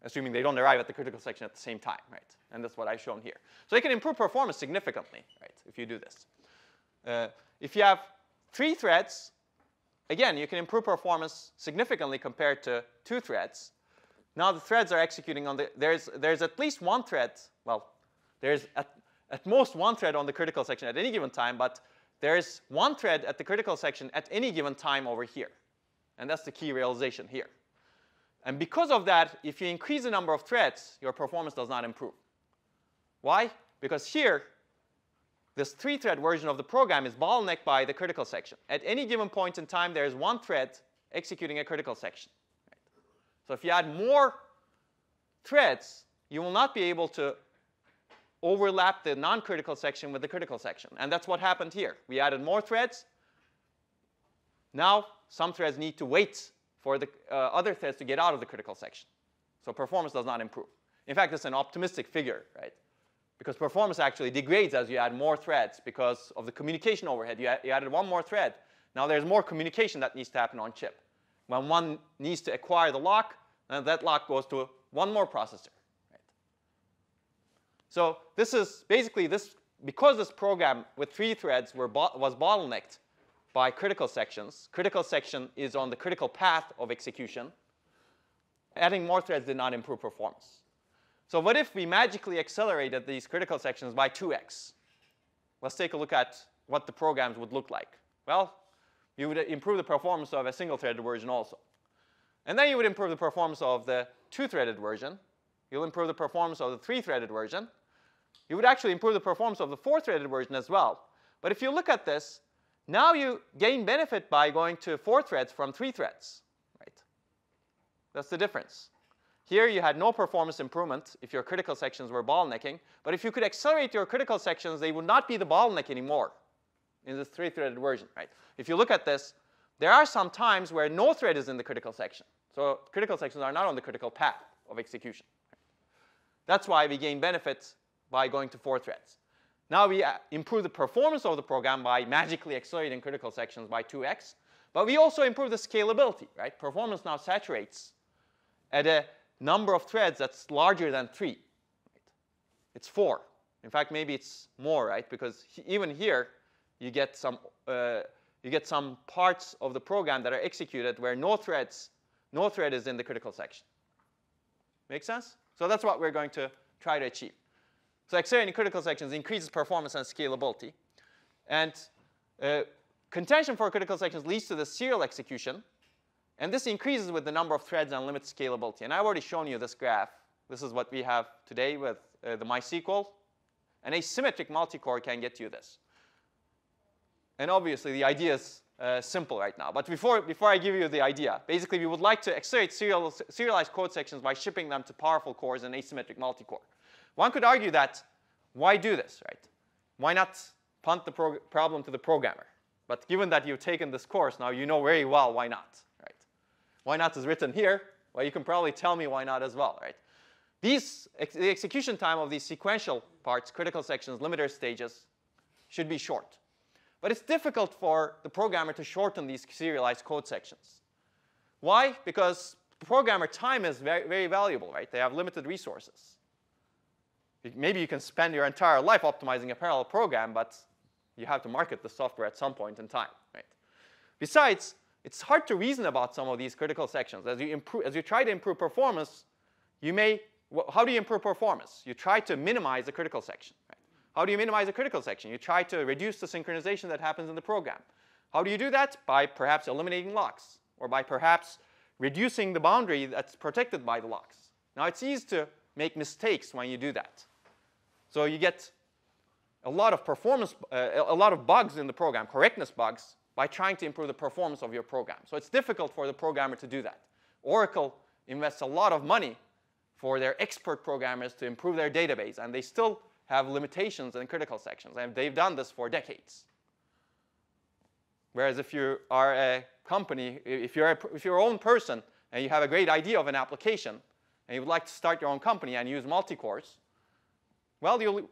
Assuming they don't arrive at the critical section at the same time, right? And that's what I've shown here. So you can improve performance significantly, right, if you do this. Uh, if you have three threads, again, you can improve performance significantly compared to two threads. Now the threads are executing on the, there's, there's at least one thread, well, there's at, at most one thread on the critical section at any given time, but there's one thread at the critical section at any given time over here. And that's the key realization here. And because of that, if you increase the number of threads, your performance does not improve. Why? Because here, this three-thread version of the program is bottlenecked by the critical section. At any given point in time, there is one thread executing a critical section. Right? So if you add more threads, you will not be able to overlap the non-critical section with the critical section. And that's what happened here. We added more threads. Now, some threads need to wait for the uh, other threads to get out of the critical section. So performance does not improve. In fact, it's an optimistic figure, right? Because performance actually degrades as you add more threads because of the communication overhead. You, you added one more thread. Now there's more communication that needs to happen on chip. When one needs to acquire the lock, then that lock goes to one more processor. Right? So this is basically this, because this program with three threads were bo was bottlenecked by critical sections. Critical section is on the critical path of execution. Adding more threads did not improve performance. So what if we magically accelerated these critical sections by two x? Let's take a look at what the programs would look like. Well, you would improve the performance of a single-threaded version also. And then you would improve the performance of the two-threaded version. You'll improve the performance of the three-threaded version. You would actually improve the performance of the four-threaded version as well. But if you look at this, now you gain benefit by going to four threads from three threads, right? That's the difference. Here you had no performance improvement if your critical sections were bottlenecking. But if you could accelerate your critical sections, they would not be the bottleneck anymore in this three-threaded version, right? If you look at this, there are some times where no thread is in the critical section. So critical sections are not on the critical path of execution. Right? That's why we gain benefit by going to four threads. Now we improve the performance of the program by magically accelerating critical sections by two x. But we also improve the scalability, right? Performance now saturates at a number of threads that's larger than three. Right? It's four. In fact, maybe it's more, right? Because he, even here, you get, some, uh, you get some parts of the program that are executed where no, threads, no thread is in the critical section. Make sense? So that's what we're going to try to achieve. So accelerating critical sections increases performance and scalability. And uh, contention for critical sections leads to the serial execution. And this increases with the number of threads and limits scalability. And I've already shown you this graph. This is what we have today with uh, the MySQL. An asymmetric multicore can get you this. And obviously, the idea is uh, simple right now. But before, before I give you the idea, basically, we would like to accelerate serial, serialized code sections by shipping them to powerful cores and asymmetric multicore. One could argue that, why do this, right? Why not punt the problem to the programmer? But given that you've taken this course now, you know very well why not, right? Why not is written here. Well, you can probably tell me why not as well, right? These, ex the execution time of these sequential parts, critical sections, limiter stages, should be short. But it's difficult for the programmer to shorten these serialized code sections. Why? Because programmer time is very, very valuable, right? They have limited resources. Maybe you can spend your entire life optimizing a parallel program, but you have to market the software at some point in time, right? Besides, it's hard to reason about some of these critical sections. As you, improve, as you try to improve performance, you may, how do you improve performance? You try to minimize the critical section, right? How do you minimize the critical section? You try to reduce the synchronization that happens in the program. How do you do that? By perhaps eliminating locks, or by perhaps reducing the boundary that's protected by the locks. Now, it's easy to make mistakes when you do that. So you get a lot of performance, uh, a lot of bugs in the program, correctness bugs, by trying to improve the performance of your program. So it's difficult for the programmer to do that. Oracle invests a lot of money for their expert programmers to improve their database, and they still have limitations in critical sections, and they've done this for decades. Whereas if you are a company, if you're, a, if you're your own person, and you have a great idea of an application, and you would like to start your own company and use multicores, well, you'll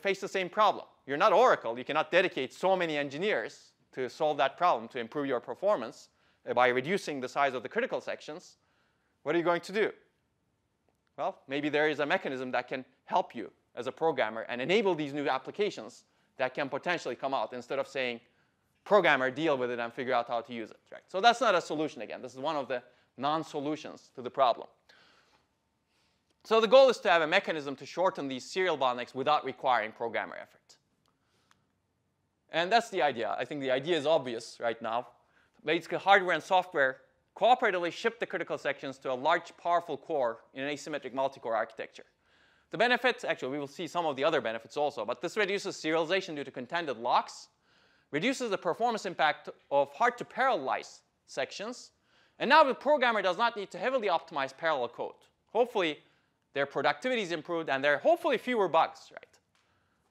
face the same problem. You're not Oracle. You cannot dedicate so many engineers to solve that problem, to improve your performance by reducing the size of the critical sections. What are you going to do? Well, maybe there is a mechanism that can help you as a programmer and enable these new applications that can potentially come out, instead of saying, programmer, deal with it and figure out how to use it, right? So that's not a solution again. This is one of the non-solutions to the problem. So the goal is to have a mechanism to shorten these serial bottlenecks without requiring programmer effort. And that's the idea. I think the idea is obvious right now. Basically, hardware and software cooperatively ship the critical sections to a large, powerful core in an asymmetric multicore architecture. The benefits, actually, we will see some of the other benefits also, but this reduces serialization due to contended locks, reduces the performance impact of hard-to-parallelize sections, and now the programmer does not need to heavily optimize parallel code. Hopefully, their productivity is improved, and there are hopefully fewer bugs, right?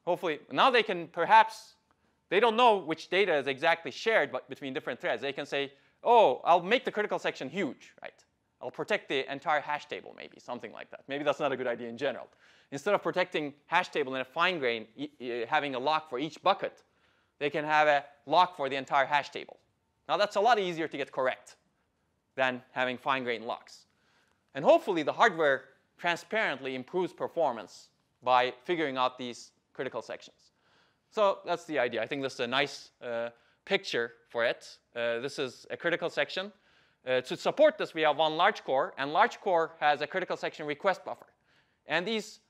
Hopefully, now they can perhaps, they don't know which data is exactly shared but between different threads. They can say, oh, I'll make the critical section huge, right? I'll protect the entire hash table, maybe, something like that. Maybe that's not a good idea in general. Instead of protecting hash table in a fine grain, e e having a lock for each bucket, they can have a lock for the entire hash table. Now, that's a lot easier to get correct than having fine grain locks. And hopefully, the hardware transparently improves performance by figuring out these critical sections. So that's the idea. I think this is a nice uh, picture for it. Uh, this is a critical section. Uh, to support this, we have one large core, and large core has a critical section request buffer. And these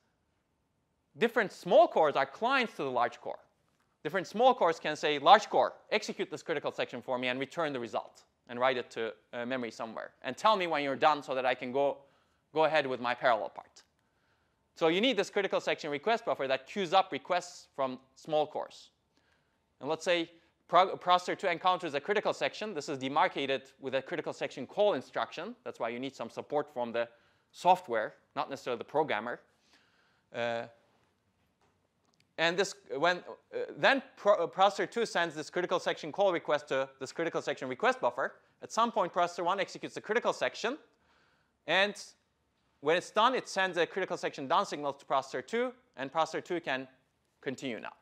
different small cores are clients to the large core. Different small cores can say, large core, execute this critical section for me and return the result and write it to uh, memory somewhere. And tell me when you're done so that I can go, go ahead with my parallel part. So you need this critical section request buffer that queues up requests from small cores. And let's say processor two encounters a critical section. This is demarcated with a critical section call instruction. That's why you need some support from the software, not necessarily the programmer. Uh, and this, when, uh, then pro processor two sends this critical section call request to this critical section request buffer. At some point, processor one executes the critical section. And when it's done, it sends a critical section down signal to processor two. And processor two can continue now.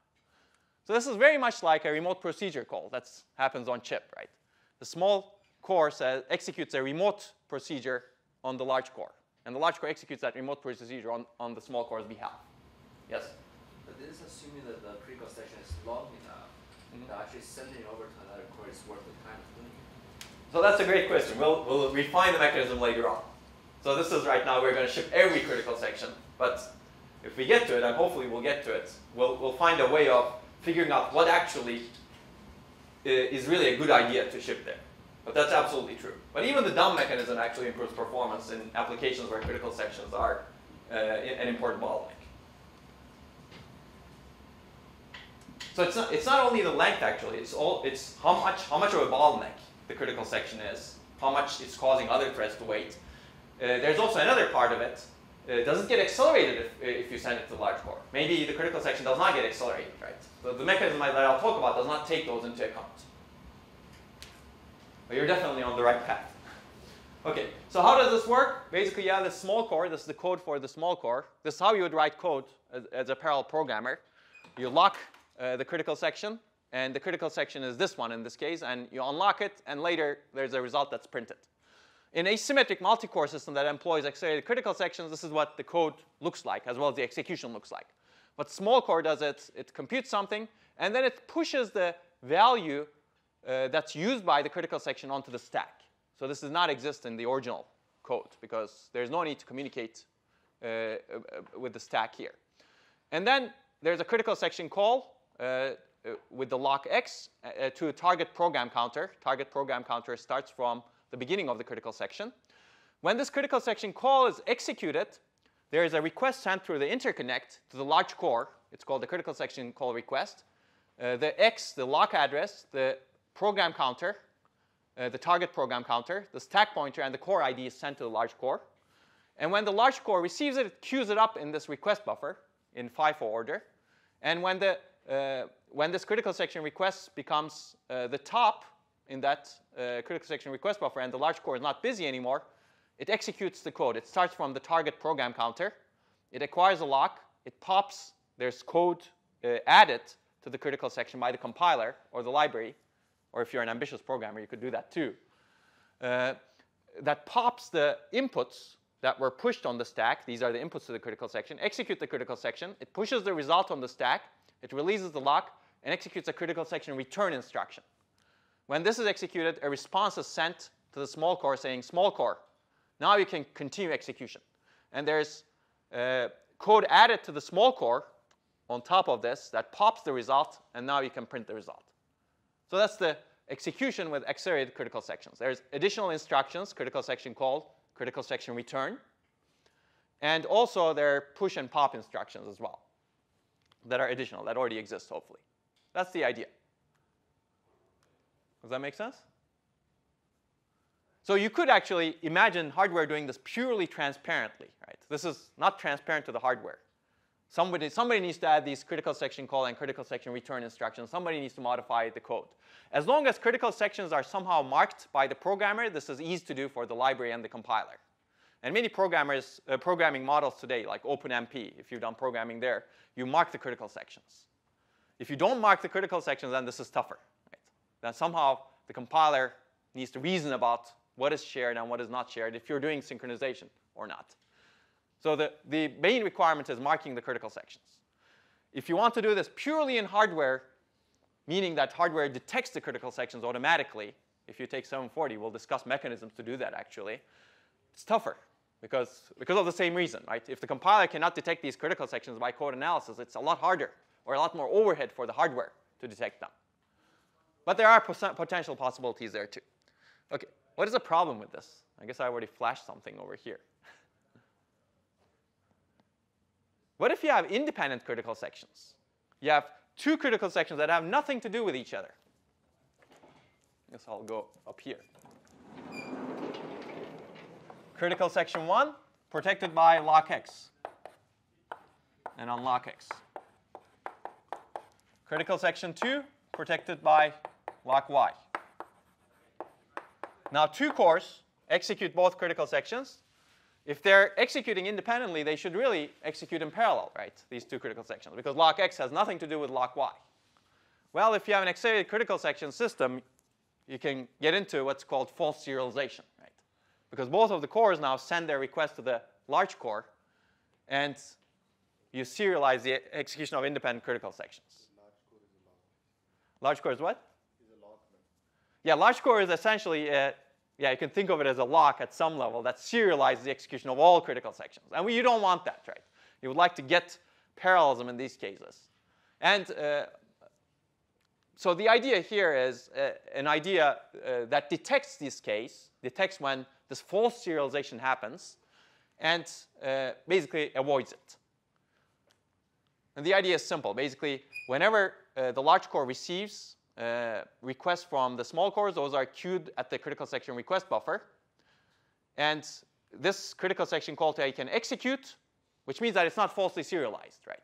So this is very much like a remote procedure call that happens on chip, right? The small core says, executes a remote procedure on the large core. And the large core executes that remote procedure on, on the small core's behalf. Yes? But this is assuming that the critical section is long enough mm-hmm. that actually sending it over to another core is worth the time of doing it. So that's a great question. We'll, we'll refine the mechanism later on. So this is right now, we're going to ship every critical section. But if we get to it, and hopefully we'll get to it, we'll, we'll find a way of figuring out what actually is really a good idea to ship there. But that's absolutely true. But even the dumb mechanism actually improves performance in applications where critical sections are uh, an important bottleneck. So it's not, it's not only the length actually, it's, all, it's how, much, how much of a bottleneck the critical section is, how much it's causing other threads to wait. Uh, there's also another part of it. It doesn't get accelerated if, if you send it to the large core. Maybe the critical section does not get accelerated, right? So the mechanism that I'll talk about does not take those into account. But you're definitely on the right path. Okay, so how does this work? Basically, you have this small core. This is the code for the small core. This is how you would write code as, as a parallel programmer. You lock uh, the critical section, and the critical section is this one in this case, and you unlock it, and later there's a result that's printed. In asymmetric multi-core system that employs accelerated critical sections, this is what the code looks like, as well as the execution looks like. What small core does it, it computes something, and then it pushes the value uh, that's used by the critical section onto the stack. So this does not exist in the original code, because there's no need to communicate uh, with the stack here. And then there's a critical section call uh, with the lock X uh, to a target program counter. Target program counter starts from the beginning of the critical section. When this critical section call is executed, there is a request sent through the interconnect to the large core. It's called the critical section call request. Uh, the X, the lock address, the program counter, uh, the target program counter, the stack pointer, and the core I D is sent to the large core. And when the large core receives it, it queues it up in this request buffer in FIFO order. And when, the, uh, when this critical section request becomes uh, the top in that uh, critical section request buffer and the large core is not busy anymore, it executes the code. It starts from the target program counter. It acquires a lock. It pops. There's code uh, added to the critical section by the compiler or the library. Or if you're an ambitious programmer, you could do that too. Uh, that pops the inputs that were pushed on the stack. These are the inputs to the critical section. Execute the critical section. It pushes the result on the stack. It releases the lock and executes a critical section return instruction. When this is executed, a response is sent to the small core saying, small core, now you can continue execution. And there's uh, code added to the small core on top of this that pops the result, and now you can print the result. So that's the execution with accelerated critical sections. There's additional instructions, critical section call, critical section return. And also there are push and pop instructions as well that are additional, that already exist, hopefully. That's the idea. Does that make sense? So you could actually imagine hardware doing this purely transparently, right? This is not transparent to the hardware. Somebody, somebody needs to add these critical section call and critical section return instructions. Somebody needs to modify the code. As long as critical sections are somehow marked by the programmer, this is easy to do for the library and the compiler. And many programmers, uh, programming models today, like OpenMP, if you've done programming there, you mark the critical sections. If you don't mark the critical sections, then this is tougher. Then somehow the compiler needs to reason about what is shared and what is not shared if you're doing synchronization or not. So the, the main requirement is marking the critical sections. If you want to do this purely in hardware, meaning that hardware detects the critical sections automatically, if you take seven forty, we'll discuss mechanisms to do that actually, it's tougher because, because of the same reason, right? If the compiler cannot detect these critical sections by code analysis, it's a lot harder or a lot more overhead for the hardware to detect them. But there are potential possibilities there too. Okay, what is the problem with this? I guess I already flashed something over here. What if you have independent critical sections? You have two critical sections that have nothing to do with each other. I guess I'll go up here. Critical section one, protected by lock X and unlock X. Critical section two, protected by lock Y. Now two cores execute both critical sections. If they're executing independently, they should really execute in parallel, right? These two critical sections, because lock X has nothing to do with lock Y. Well, if you have an accelerated critical section system, you can get into what's called false serialization, right? Because both of the cores now send their request to the large core, and you serialize the execution of independent critical sections. Large core is what? Is a lock. Yeah, large core is essentially, a, yeah, you can think of it as a lock at some level that serializes the execution of all critical sections. And we, you don't want that, right? You would like to get parallelism in these cases. And uh, so the idea here is uh, an idea uh, that detects this case, detects when this false serialization happens, and uh, basically avoids it. And the idea is simple. Basically, whenever uh, the large core receives uh, requests from the small cores, those are queued at the critical section request buffer. And this critical section call to A can execute, which means that it's not falsely serialized, right?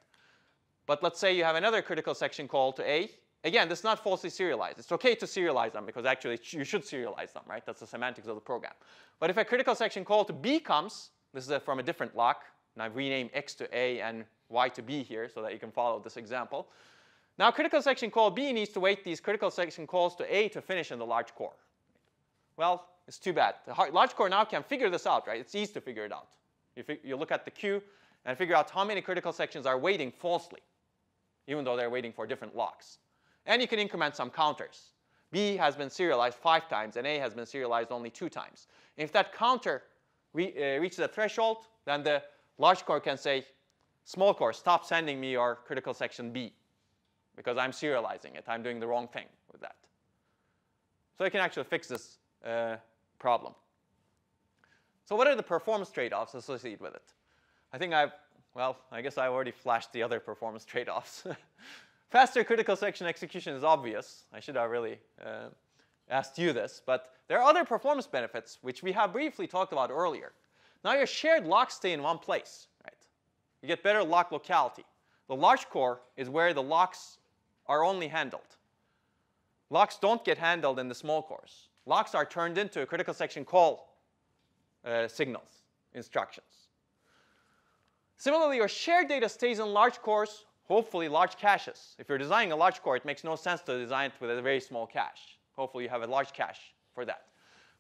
But let's say you have another critical section call to A. Again, this is not falsely serialized. It's OK to serialize them, because actually you should serialize them, right? That's the semantics of the program. But if a critical section call to B comes, this is a, from a different lock, and I've renamed X to A and Y to B here so that you can follow this example. Now, critical section call B needs to wait these critical section calls to A to finish in the large core. Well, it's too bad. The large core now can figure this out, right? It's easy to figure it out. You, fig you look at the queue and figure out how many critical sections are waiting falsely, even though they're waiting for different locks. And you can increment some counters. B has been serialized five times, and A has been serialized only two times. If that counter re uh, reaches a threshold, then the large core can say, small core, stop sending me your critical section B, because I'm serializing it. I'm doing the wrong thing with that. So you can actually fix this uh, problem. So what are the performance trade-offs associated with it? I think I've, well, I guess I already flashed the other performance trade-offs. Faster critical section execution is obvious. I should have really uh, asked you this. But there are other performance benefits, which we have briefly talked about earlier. Now your shared locks stay in one place, right? You get better lock locality. The large core is where the locks are only handled. Locks don't get handled in the small cores. Locks are turned into critical section call uh, signals, instructions. Similarly, your shared data stays in large cores, hopefully large caches. If you're designing a large core, it makes no sense to design it with a very small cache. Hopefully you have a large cache for that,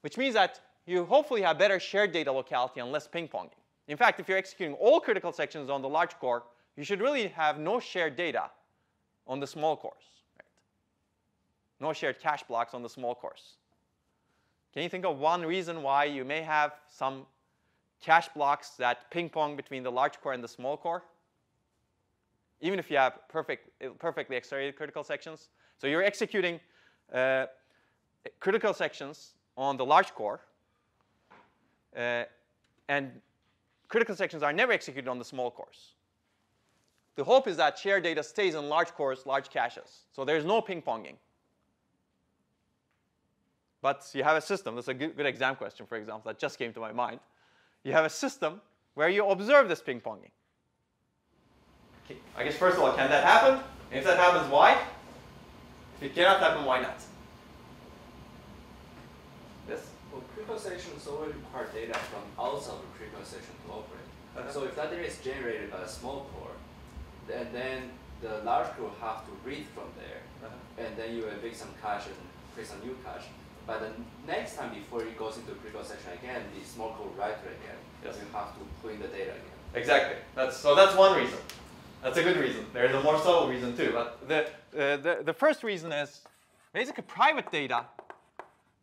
which means that you hopefully have better shared data locality and less ping-ponging. In fact, if you're executing all critical sections on the large core, you should really have no shared data on the small cores, right? No shared cache blocks on the small cores. Can you think of one reason why you may have some cache blocks that ping-pong between the large core and the small core, even if you have perfect, perfectly accelerated critical sections? So you're executing uh, critical sections on the large core, uh, and critical sections are never executed on the small cores. The hope is that shared data stays in large cores, large caches, so there's no ping-ponging. But you have a system. That's a good, good exam question, for example, that just came to my mind. You have a system where you observe this ping-ponging. I guess, first of all, can that happen? If that happens, why? If it cannot happen, why not? Yes? Well, critical sections already require data from outside the critical section to operate. Uh-huh. So if that data is generated by a small core, then, then the large core have to read from there. Uh-huh. And then you evict some cache and create some new cache. But the next time before it goes into the critical section again, the small core writer again. Yes. You have to put in the data again. Exactly. That's, so that's one reason. That's a good reason. There's a more subtle reason too. But the, uh, the, the first reason is basically private data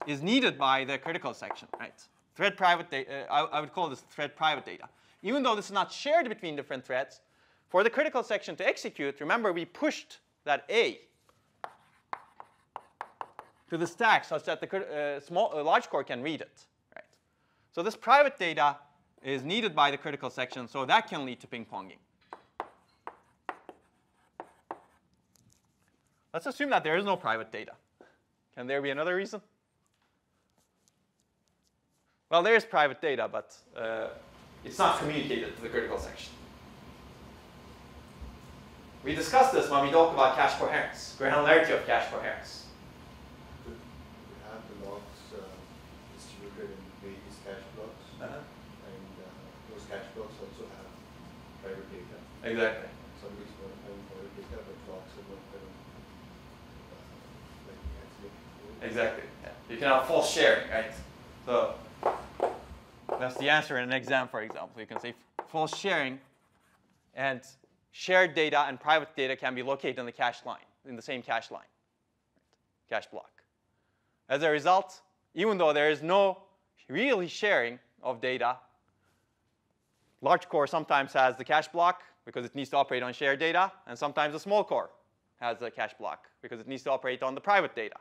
is needed by the critical section, right? Thread private data, uh, I, I would call this thread private data. Even though this is not shared between different threads, for the critical section to execute, remember we pushed that A to the stack such that the uh, small, uh, large core can read it, right? So this private data is needed by the critical section, so that can lead to ping-ponging. Let's assume that there is no private data. Can there be another reason? Well, there is private data, but uh, it's not communicated to the critical section. We discussed this when we talked about cache coherence, granularity of cache coherence. We have the logs uh, distributed in various cache blocks, uh-huh. and uh, those cache blocks also have private data. Exactly. Somebody's not having private data, but logs are not having. Exactly. Yeah. You can have false sharing, right? So that's the answer in an exam, for example. You can say false sharing, and shared data and private data can be located in the cache line, in the same cache line, cache block. As a result, even though there is no really sharing of data, large core sometimes has the cache block because it needs to operate on shared data, and sometimes a small core has a cache block because it needs to operate on the private data.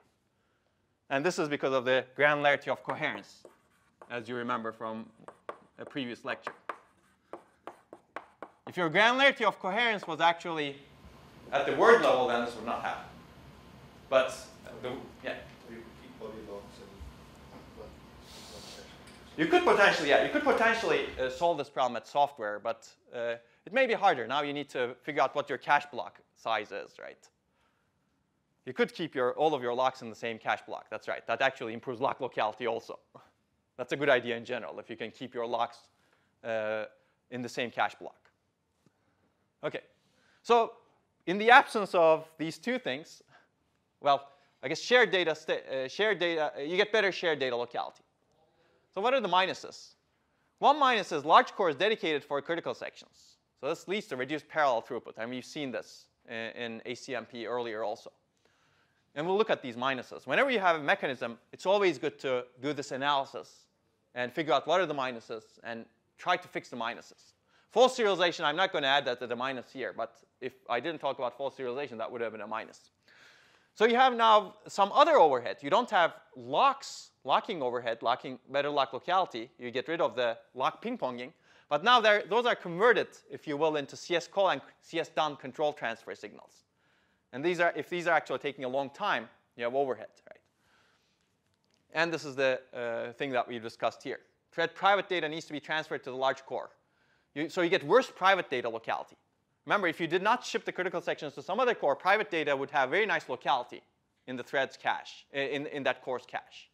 And this is because of the granularity of coherence, as you remember from a previous lecture. If your granularity of coherence was actually at the word level, then this would not happen. But the, yeah. You could potentially, yeah, you could potentially uh, solve this problem at software, but uh, it may be harder. Now you need to figure out what your cache block size is, right? You could keep your, all of your locks in the same cache block. That's right. That actually improves lock locality also. That's a good idea in general, if you can keep your locks uh, in the same cache block. OK. So in the absence of these two things, well, I guess shared data, uh, shared data uh, you get better shared data locality. So what are the minuses? One minus is large core is dedicated for critical sections. So this leads to reduced parallel throughput. And we've seen this in, in A C M P earlier also. And we'll look at these minuses. Whenever you have a mechanism, it's always good to do this analysis and figure out what are the minuses and try to fix the minuses. False serialization, I'm not going to add that to the minus here. But if I didn't talk about false serialization, that would have been a minus. So you have now some other overhead. You don't have locks, locking overhead, locking better lock locality. You get rid of the lock ping-ponging. But now those are converted, if you will, into C S call and C S done control transfer signals. And these are, if these are actually taking a long time, you have overhead, right? And this is the uh, thing that we discussed here. Thread private data needs to be transferred to the large core. You, so you get worse private data locality. Remember, if you did not ship the critical sections to some other core, private data would have very nice locality in the thread's cache, in, in that core's cache.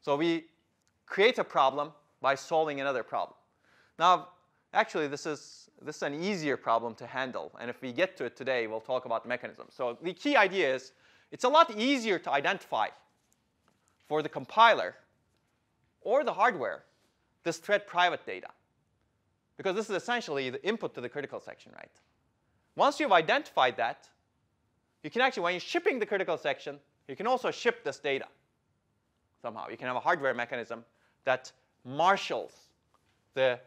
So we create a problem by solving another problem. Now, actually, this is, this is an easier problem to handle. And if we get to it today, we'll talk about mechanisms. So the key idea is it's a lot easier to identify for the compiler or the hardware this thread private data, because this is essentially the input to the critical section, right? Once you've identified that, you can actually, when you're shipping the critical section, you can also ship this data somehow. You can have a hardware mechanism that marshals the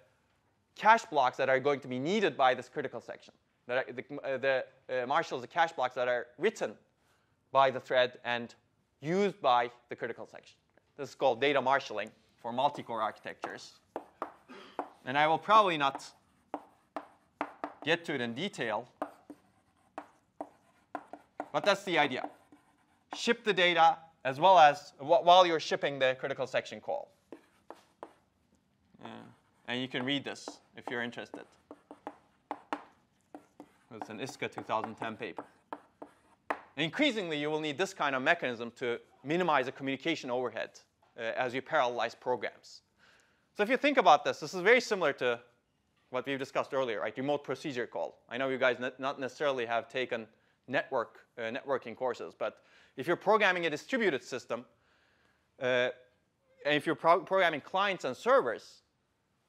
cache blocks that are going to be needed by this critical section, that are the, uh, the uh, marshals the cache blocks that are written by the thread and used by the critical section. This is called data marshaling for multi-core architectures. And I will probably not get to it in detail, but that's the idea. Ship the data as well as while you're shipping the critical section call. Yeah. And you can read this if you're interested. It's an I S C A two thousand ten paper. Increasingly, you will need this kind of mechanism to minimize the communication overhead uh, as you parallelize programs. So if you think about this, this is very similar to what we've discussed earlier, right? Remote procedure call. I know you guys ne- not necessarily have taken network uh, networking courses, but if you're programming a distributed system, uh, and if you're pro programming clients and servers,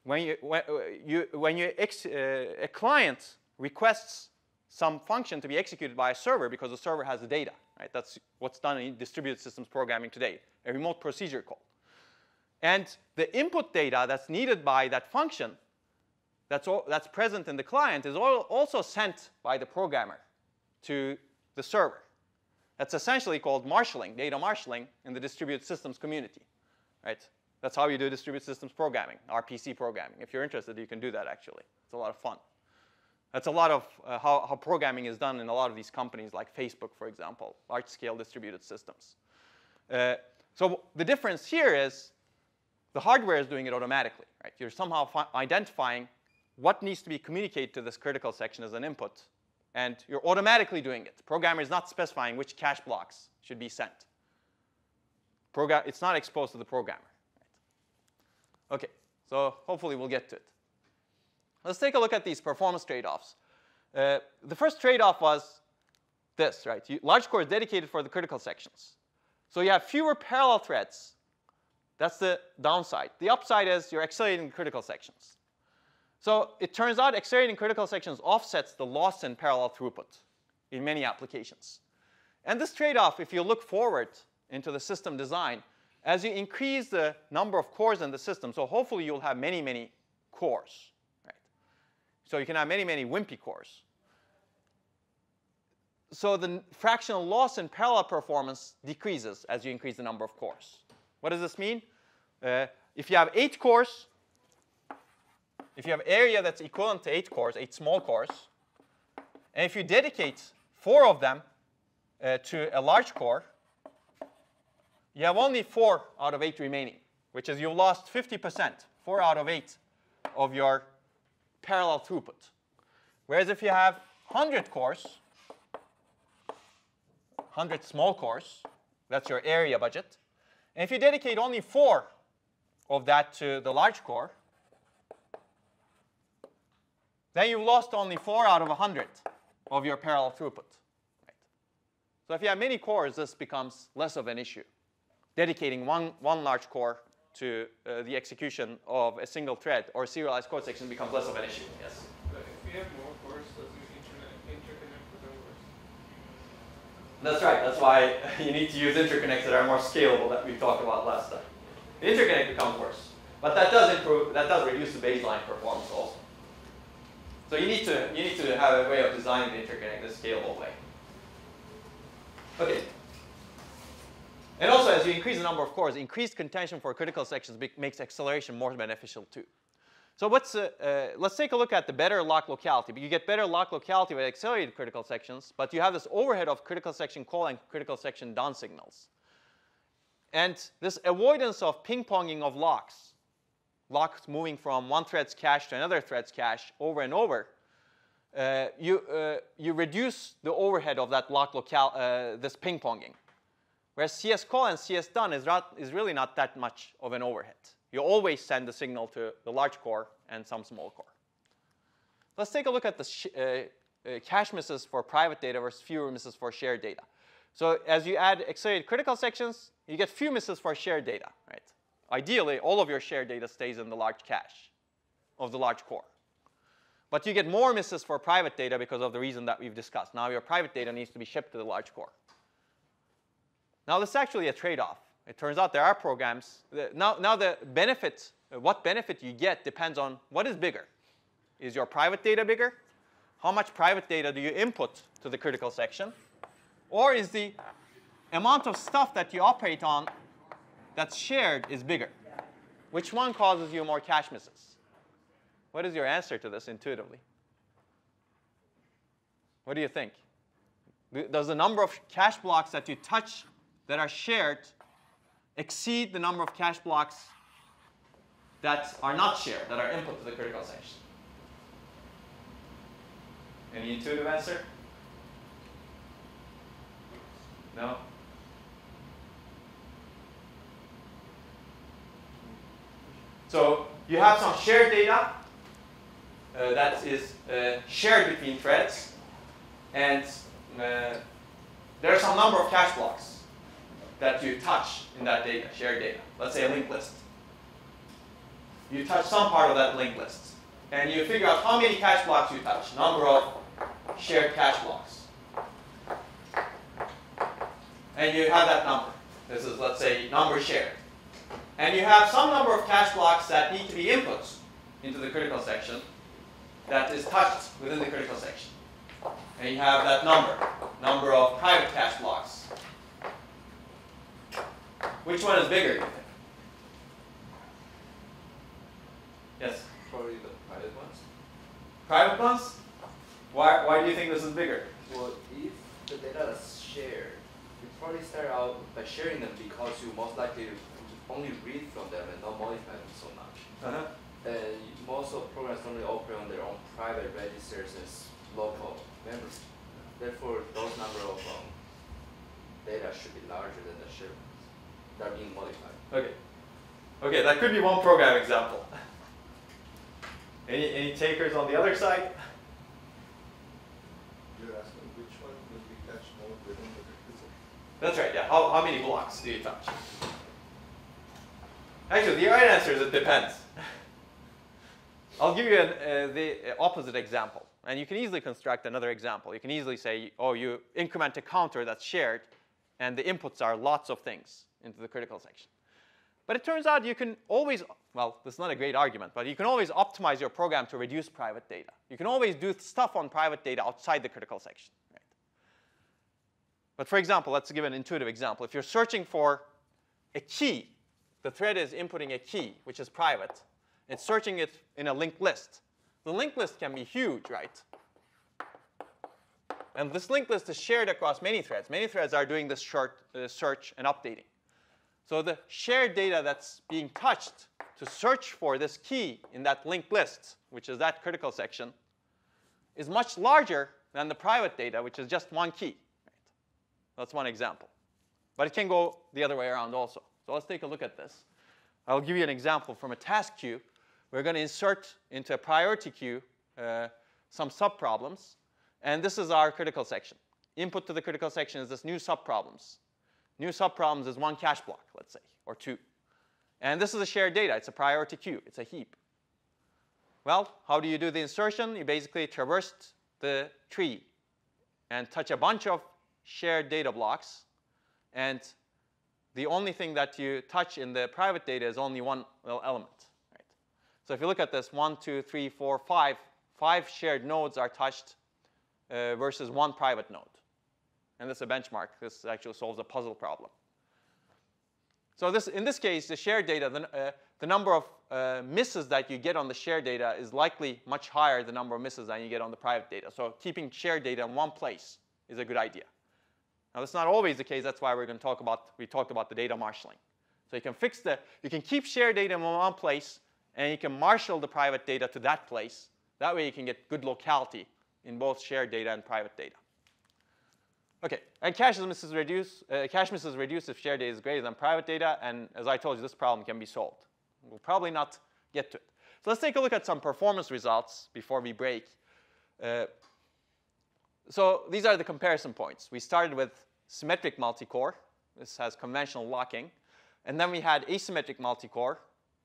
When you, when you, when you ex, uh, a client requests some function to be executed by a server because the server has the data, right? That's what's done in distributed systems programming today, a remote procedure call. And the input data that's needed by that function that's, all, that's present in the client is all, also sent by the programmer to the server. That's essentially called marshalling, data marshalling in the distributed systems community, right? That's how you do distributed systems programming, R P C programming. If you're interested, you can do that, actually. It's a lot of fun. That's a lot of uh, how, how programming is done in a lot of these companies, like Facebook, for example, large-scale distributed systems. Uh, so the difference here is the hardware is doing it automatically, right? You're somehow identifying what needs to be communicated to this critical section as an input, and you're automatically doing it. The programmer is not specifying which cache blocks should be sent. Program it's not exposed to the programmer. OK, so hopefully we'll get to it. Let's take a look at these performance trade-offs. Uh, the first trade-off was this, right? You, large core is dedicated for the critical sections. So you have fewer parallel threads. That's the downside. The upside is you're accelerating critical sections. So it turns out accelerating critical sections offsets the loss in parallel throughput in many applications. And this trade-off, if you look forward into the system design, as you increase the number of cores in the system, so hopefully you'll have many, many cores, right? So you can have many, many wimpy cores. So the fractional loss in parallel performance decreases as you increase the number of cores. What does this mean? Uh, if you have eight cores, if you have area that's equivalent to eight cores, eight small cores, and if you dedicate four of them uh, to a large core, you have only four out of eight remaining, which is you've lost fifty percent, four out of eight of your parallel throughput. Whereas if you have one hundred cores, one hundred small cores, that's your area budget, and if you dedicate only four of that to the large core, then you've lost only four out of one hundred of your parallel throughput. Right. So if you have many cores, this becomes less of an issue, dedicating one, one large core to uh, the execution of a single thread or serialized code section becomes less of an issue. Yes? But if we have more cores, doesn't it interconnect with ours? That's right. That's why you need to use interconnects that are more scalable that we talked about last time. The interconnect becomes worse. But that does improve, that does reduce the baseline performance also. So you need to, you need to have a way of designing the interconnect in a scalable way. Okay. And also, as you increase the number of cores, increased contention for critical sections makes acceleration more beneficial too. So what's, uh, uh, let's take a look at the better lock locality. You get better lock locality with accelerated critical sections, but you have this overhead of critical section call and critical section down signals. And this avoidance of ping-ponging of locks, locks moving from one thread's cache to another thread's cache over and over, uh, you, uh, you reduce the overhead of that lock locale, uh, this ping-ponging. Whereas C S call and C S done is, not, is really not that much of an overhead. You always send the signal to the large core and some small core. Let's take a look at the sh uh, uh, cache misses for private data versus fewer misses for shared data. So as you add accelerated critical sections, you get few misses for shared data, right? Ideally, all of your shared data stays in the large cache of the large core. But you get more misses for private data because of the reason that we've discussed. Now your private data needs to be shipped to the large core. Now, this is actually a trade-off. It turns out there are programs. That now, now the benefit, what benefit you get depends on what is bigger. Is your private data bigger? How much private data do you input to the critical section? Or is the amount of stuff that you operate on that's shared is bigger? Which one causes you more cache misses? What is your answer to this intuitively? What do you think? Does the number of cache blocks that you touch that are shared exceed the number of cache blocks that are not shared, that are input to the critical section? Any intuitive answer? No? So you have some shared data uh, that is uh, shared between threads, and Uh, there's some number of cache blocks that you touch in that data, shared data. Let's say a linked list. You touch some part of that linked list, and you figure out how many cache blocks you touch, number of shared cache blocks. And you have that number. This is, let's say, number shared. And you have some number of cache blocks that need to be inputs into the critical section that is touched within the critical section. And you have that number, number of private cache blocks. Which one is bigger, you think? Yes? Probably the private ones. Private ones? Why, why do you think this is bigger? Well, if the data is shared, you probably start out by sharing them because you most likely only read from them and not modify them so much. Uh-huh. And most of programs only operate on their own private registers and local members. Therefore, those number of um, data should be larger than the shared ones that are being modified. Okay. Okay, that could be one program example. Any any takers on the other side? You're asking which one would we touch more within the critical section. That's right. Yeah. How how many blocks do you touch? Actually, the right answer is it depends. I'll give you an, uh, the opposite example. And you can easily construct another example. You can easily say, oh, you increment a counter that's shared, and the inputs are lots of things into the critical section. But it turns out you can always, well, this is not a great argument, but you can always optimize your program to reduce private data. You can always do stuff on private data outside the critical section, right? But for example, let's give an intuitive example. If you're searching for a key, the thread is inputting a key, which is private, and searching it in a linked list. The linked list can be huge, right? And this linked list is shared across many threads. Many threads are doing this short uh, search and updating. So the shared data that's being touched to search for this key in that linked list, which is that critical section, is much larger than the private data, which is just one key, right? That's one example. But it can go the other way around also. So let's take a look at this. I'll give you an example from a task queue. We're going to insert into a priority queue uh, some subproblems. And this is our critical section. Input to the critical section is this new subproblems. New subproblems is one cache block, let's say, or two. And this is a shared data. It's a priority queue. It's a heap. Well, how do you do the insertion? You basically traversed the tree and touch a bunch of shared data blocks. And the only thing that you touch in the private data is only one little element, right? So if you look at this, one, two, three, four, five, five shared nodes are touched uh, versus one private node. And this is a benchmark. This actually solves a puzzle problem. So this, in this case, the shared data, the, uh, the number of uh, misses that you get on the shared data is likely much higher than the number of misses than you get on the private data. So keeping shared data in one place is a good idea. Now, that's not always the case. That's why we're going to talk about, we talked about the data marshalling. So you can fix the, you can keep shared data in one place, and you can marshal the private data to that place. That way you can get good locality in both shared data and private data. OK, and cache misses reduce, uh, cache misses reduce if shared data is greater than private data. And as I told you, this problem can be solved. We'll probably not get to it. So let's take a look at some performance results before we break. Uh, So these are the comparison points. We started with symmetric multicore. This has conventional locking. And then we had asymmetric multicore,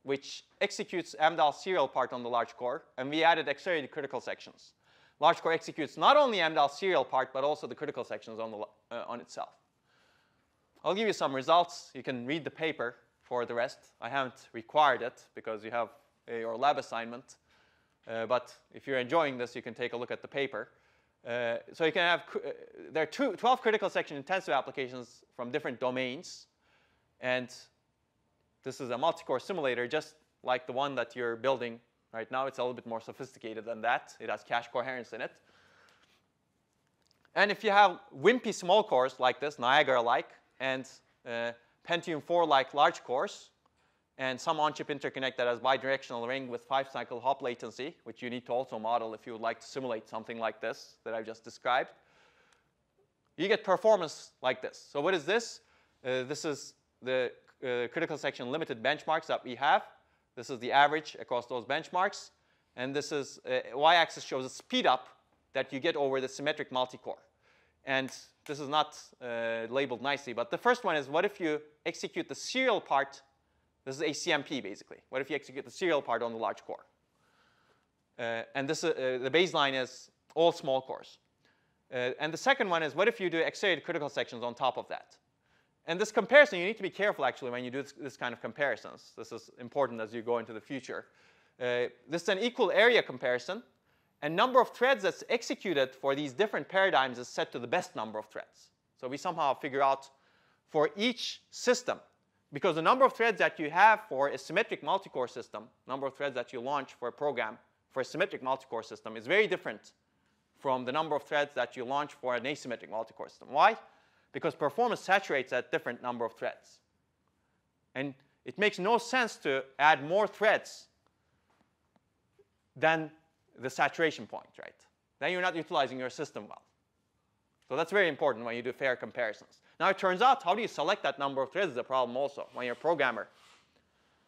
which executes Amdahl's serial part on the large core. And we added accelerated critical sections. Large core executes not only Amdahl's serial part, but also the critical sections on, the, uh, on itself. I'll give you some results. You can read the paper for the rest. I haven't required it because you have a, your lab assignment. Uh, but if you're enjoying this, you can take a look at the paper. Uh, so you can have, uh, there are two, twelve critical section intensive applications from different domains. And this is a multi-core simulator, just like the one that you're building right now. It's a little bit more sophisticated than that. It has cache coherence in it. And if you have wimpy small cores like this, Niagara-like, and uh, Pentium four-like large cores, and some on-chip interconnect that has bidirectional ring with five-cycle hop latency, which you need to also model if you would like to simulate something like this that I've just described, you get performance like this. So what is this? Uh, this is the uh, critical section limited benchmarks that we have. This is the average across those benchmarks. And this is uh, y-axis shows a speed up that you get over the symmetric multicore. And this is not uh, labeled nicely. But the first one is, what if you execute the serial part? This is A C M P, basically. What if you execute the serial part on the large core? Uh, and this, uh, the baseline is all small cores. Uh, and the second one is, what if you do accelerated critical sections on top of that? And this comparison, you need to be careful, actually, when you do this, this kind of comparisons. This is important as you go into the future. Uh, this is an equal area comparison. And number of threads that's executed for these different paradigms is set to the best number of threads. So we somehow figure out for each system, because the number of threads that you have for a symmetric multicore system, number of threads that you launch for a program for a symmetric multicore system is very different from the number of threads that you launch for an asymmetric multicore system. Why? Because performance saturates at different number of threads. And it makes no sense to add more threads than the saturation point, right? Then you're not utilizing your system well. So that's very important when you do fair comparisons. Now, it turns out, how do you select that number of threads is a problem also when you're a programmer.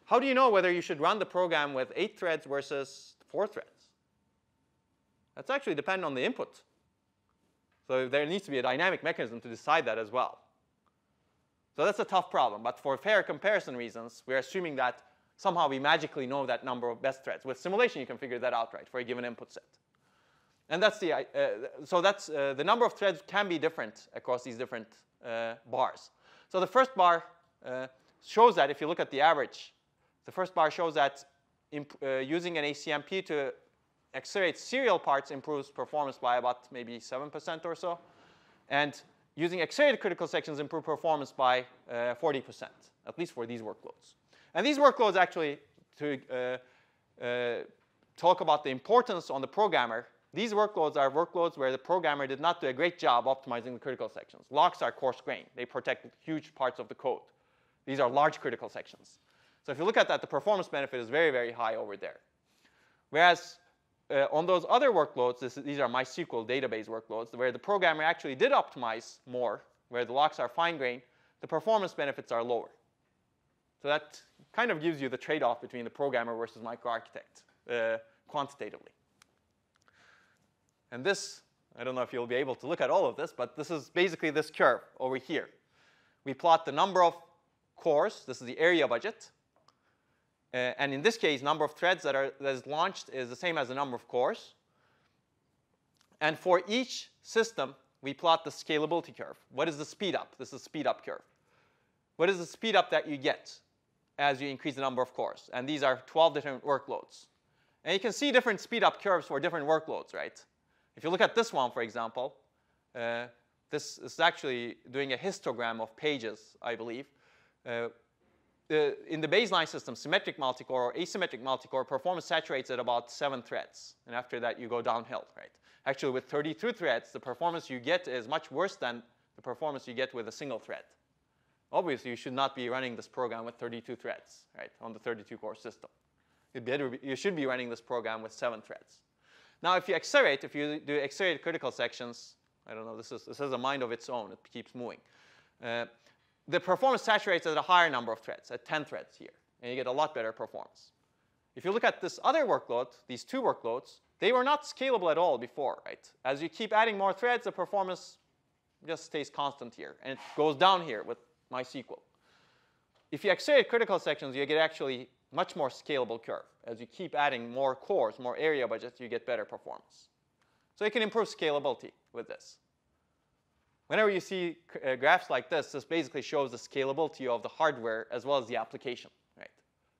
How do you know whether you should run the program with eight threads versus four threads? That's actually dependent on the input. So there needs to be a dynamic mechanism to decide that as well. So that's a tough problem. But for fair comparison reasons, we're assuming that somehow we magically know that number of best threads. With simulation, you can figure that out, right, for a given input set. And that's the, uh, so that's, uh, the number of threads can be different across these different uh, bars. So the first bar, uh, shows that if you look at the average. The first bar shows that imp uh, using an A C M P to accelerate serial parts improves performance by about maybe seven percent or so. And using accelerated critical sections improves performance by uh, forty percent, at least for these workloads. And these workloads actually, to uh, uh, talk about the importance on the programmer, these workloads are workloads where the programmer did not do a great job optimizing the critical sections. Locks are coarse-grained. They protect huge parts of the code. These are large critical sections. So if you look at that, the performance benefit is very, very high over there. Whereas uh, on those other workloads, this, these are MySQL database workloads, where the programmer actually did optimize more, where the locks are fine-grained, the performance benefits are lower. So that kind of gives you the trade-off between the programmer versus microarchitect uh, quantitatively. And this, I don't know if you'll be able to look at all of this, but this is basically this curve over here. We plot the number of cores. This is the area budget. Uh, and in this case, number of threads that are that is launched is the same as the number of cores. And for each system, we plot the scalability curve. What is the speed up? This is the speed up curve. What is the speed up that you get as you increase the number of cores? And these are twelve different workloads. And you can see different speed up curves for different workloads, right? If you look at this one, for example, uh, this is actually doing a histogram of pages, I believe. Uh, the, in the baseline system, symmetric multicore or asymmetric multicore, performance saturates at about seven threads. And after that, you go downhill, right? Actually, with thirty-two threads, the performance you get is much worse than the performance you get with a single thread. Obviously, you should not be running this program with thirty-two threads, right, on the thirty-two core system. You'd better be, you should be running this program with seven threads. Now, if you accelerate, if you do accelerated critical sections, I don't know, this, is, this has a mind of its own. It keeps moving. Uh, the performance saturates at a higher number of threads, at ten threads here. And you get a lot better performance. If you look at this other workload, these two workloads, they were not scalable at all before, right? As you keep adding more threads, the performance just stays constant here. And it goes down here with MySQL. If you accelerate critical sections, you get actually much more scalable curve. As you keep adding more cores, more area budgets, you get better performance. So you can improve scalability with this. Whenever you see uh, graphs like this, this basically shows the scalability of the hardware as well as the application, right?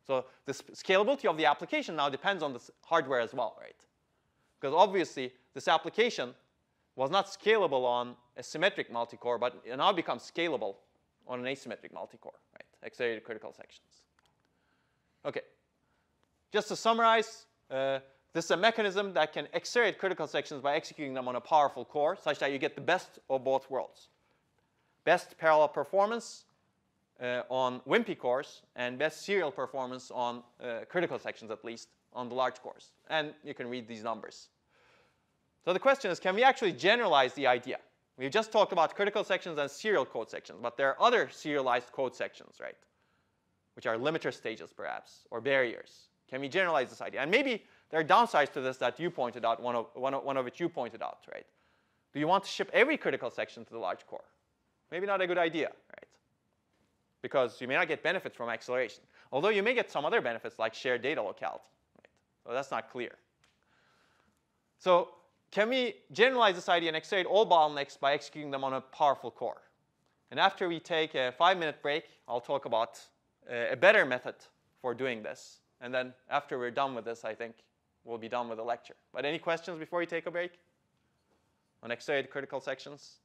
So the scalability of the application now depends on the hardware as well, right? Because obviously, this application was not scalable on a symmetric multicore, but it now becomes scalable on an asymmetric multicore, right? Accelerated critical sections. OK. Just to summarize, uh, this is a mechanism that can accelerate critical sections by executing them on a powerful core, such that you get the best of both worlds. Best parallel performance uh, on wimpy cores, and best serial performance on uh, critical sections, at least, on the large cores. And you can read these numbers. So the question is, can we actually generalize the idea? We just talked about critical sections and serial code sections, but there are other serialized code sections, right? Which are limiter stages, perhaps, or barriers. Can we generalize this idea? And maybe there are downsides to this that you pointed out, one of, one of, one of which you pointed out, right? Do you want to ship every critical section to the large core? Maybe not a good idea, right? Because you may not get benefits from acceleration. Although you may get some other benefits, like shared data locality, right? So that's not clear. So can we generalize this idea and accelerate all bottlenecks by executing them on a powerful core? And after we take a five-minute break, I'll talk about uh, a better method for doing this. And then after we're done with this, I think we'll be done with the lecture. But any questions before we take a break on accelerated critical sections?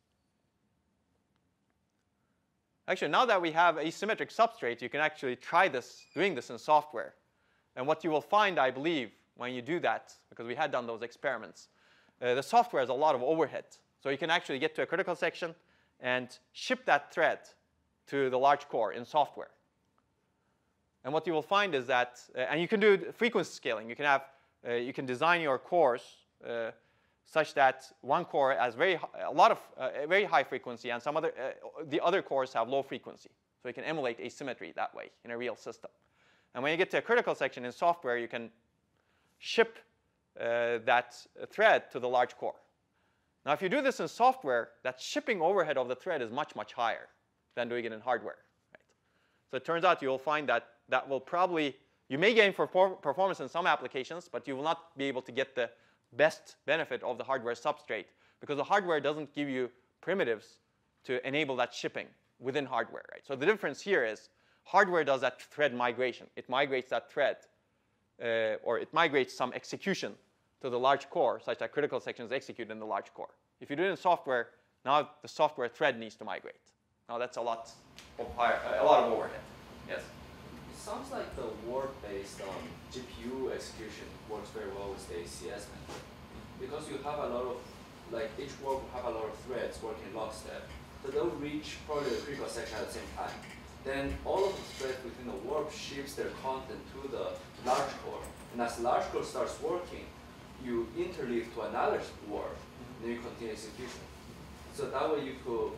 Actually, now that we have asymmetric substrates, you can actually try this, doing this in software. And what you will find, I believe, when you do that, because we had done those experiments, uh, the software has a lot of overhead. So you can actually get to a critical section and ship that thread to the large core in software. And what you will find is that, uh, and you can do frequency scaling. You can have, uh, you can design your cores uh, such that one core has very a lot of uh, very high frequency, and some other uh, the other cores have low frequency. So you can emulate asymmetry that way in a real system. And when you get to a critical section in software, you can ship uh, that thread to the large core. Now, if you do this in software, that shipping overhead of the thread is much much higher than doing it in hardware. Right? So it turns out you will find that. That will probably, you may gain for performance in some applications, but you will not be able to get the best benefit of the hardware substrate because the hardware doesn't give you primitives to enable that shipping within hardware, right? So the difference here is Hardware does that thread migration. It migrates that thread, uh, or it migrates some execution to the large core, such that critical sections execute in the large core. If you do it in software, now the software thread needs to migrate. Now that's a lot of, higher, a lot of overhead. Yes? It sounds like the word-based um, G P U execution works very well with the A C S method. Because you have a lot of, like each word will have a lot of threads working in lockstep, but they'll reach probably the critical section at the same time. Then all of the threads within the warp shifts their content to the large core. And as the large core starts working, you interleave to another warp, mm-hmm. then you continue execution. So that way you could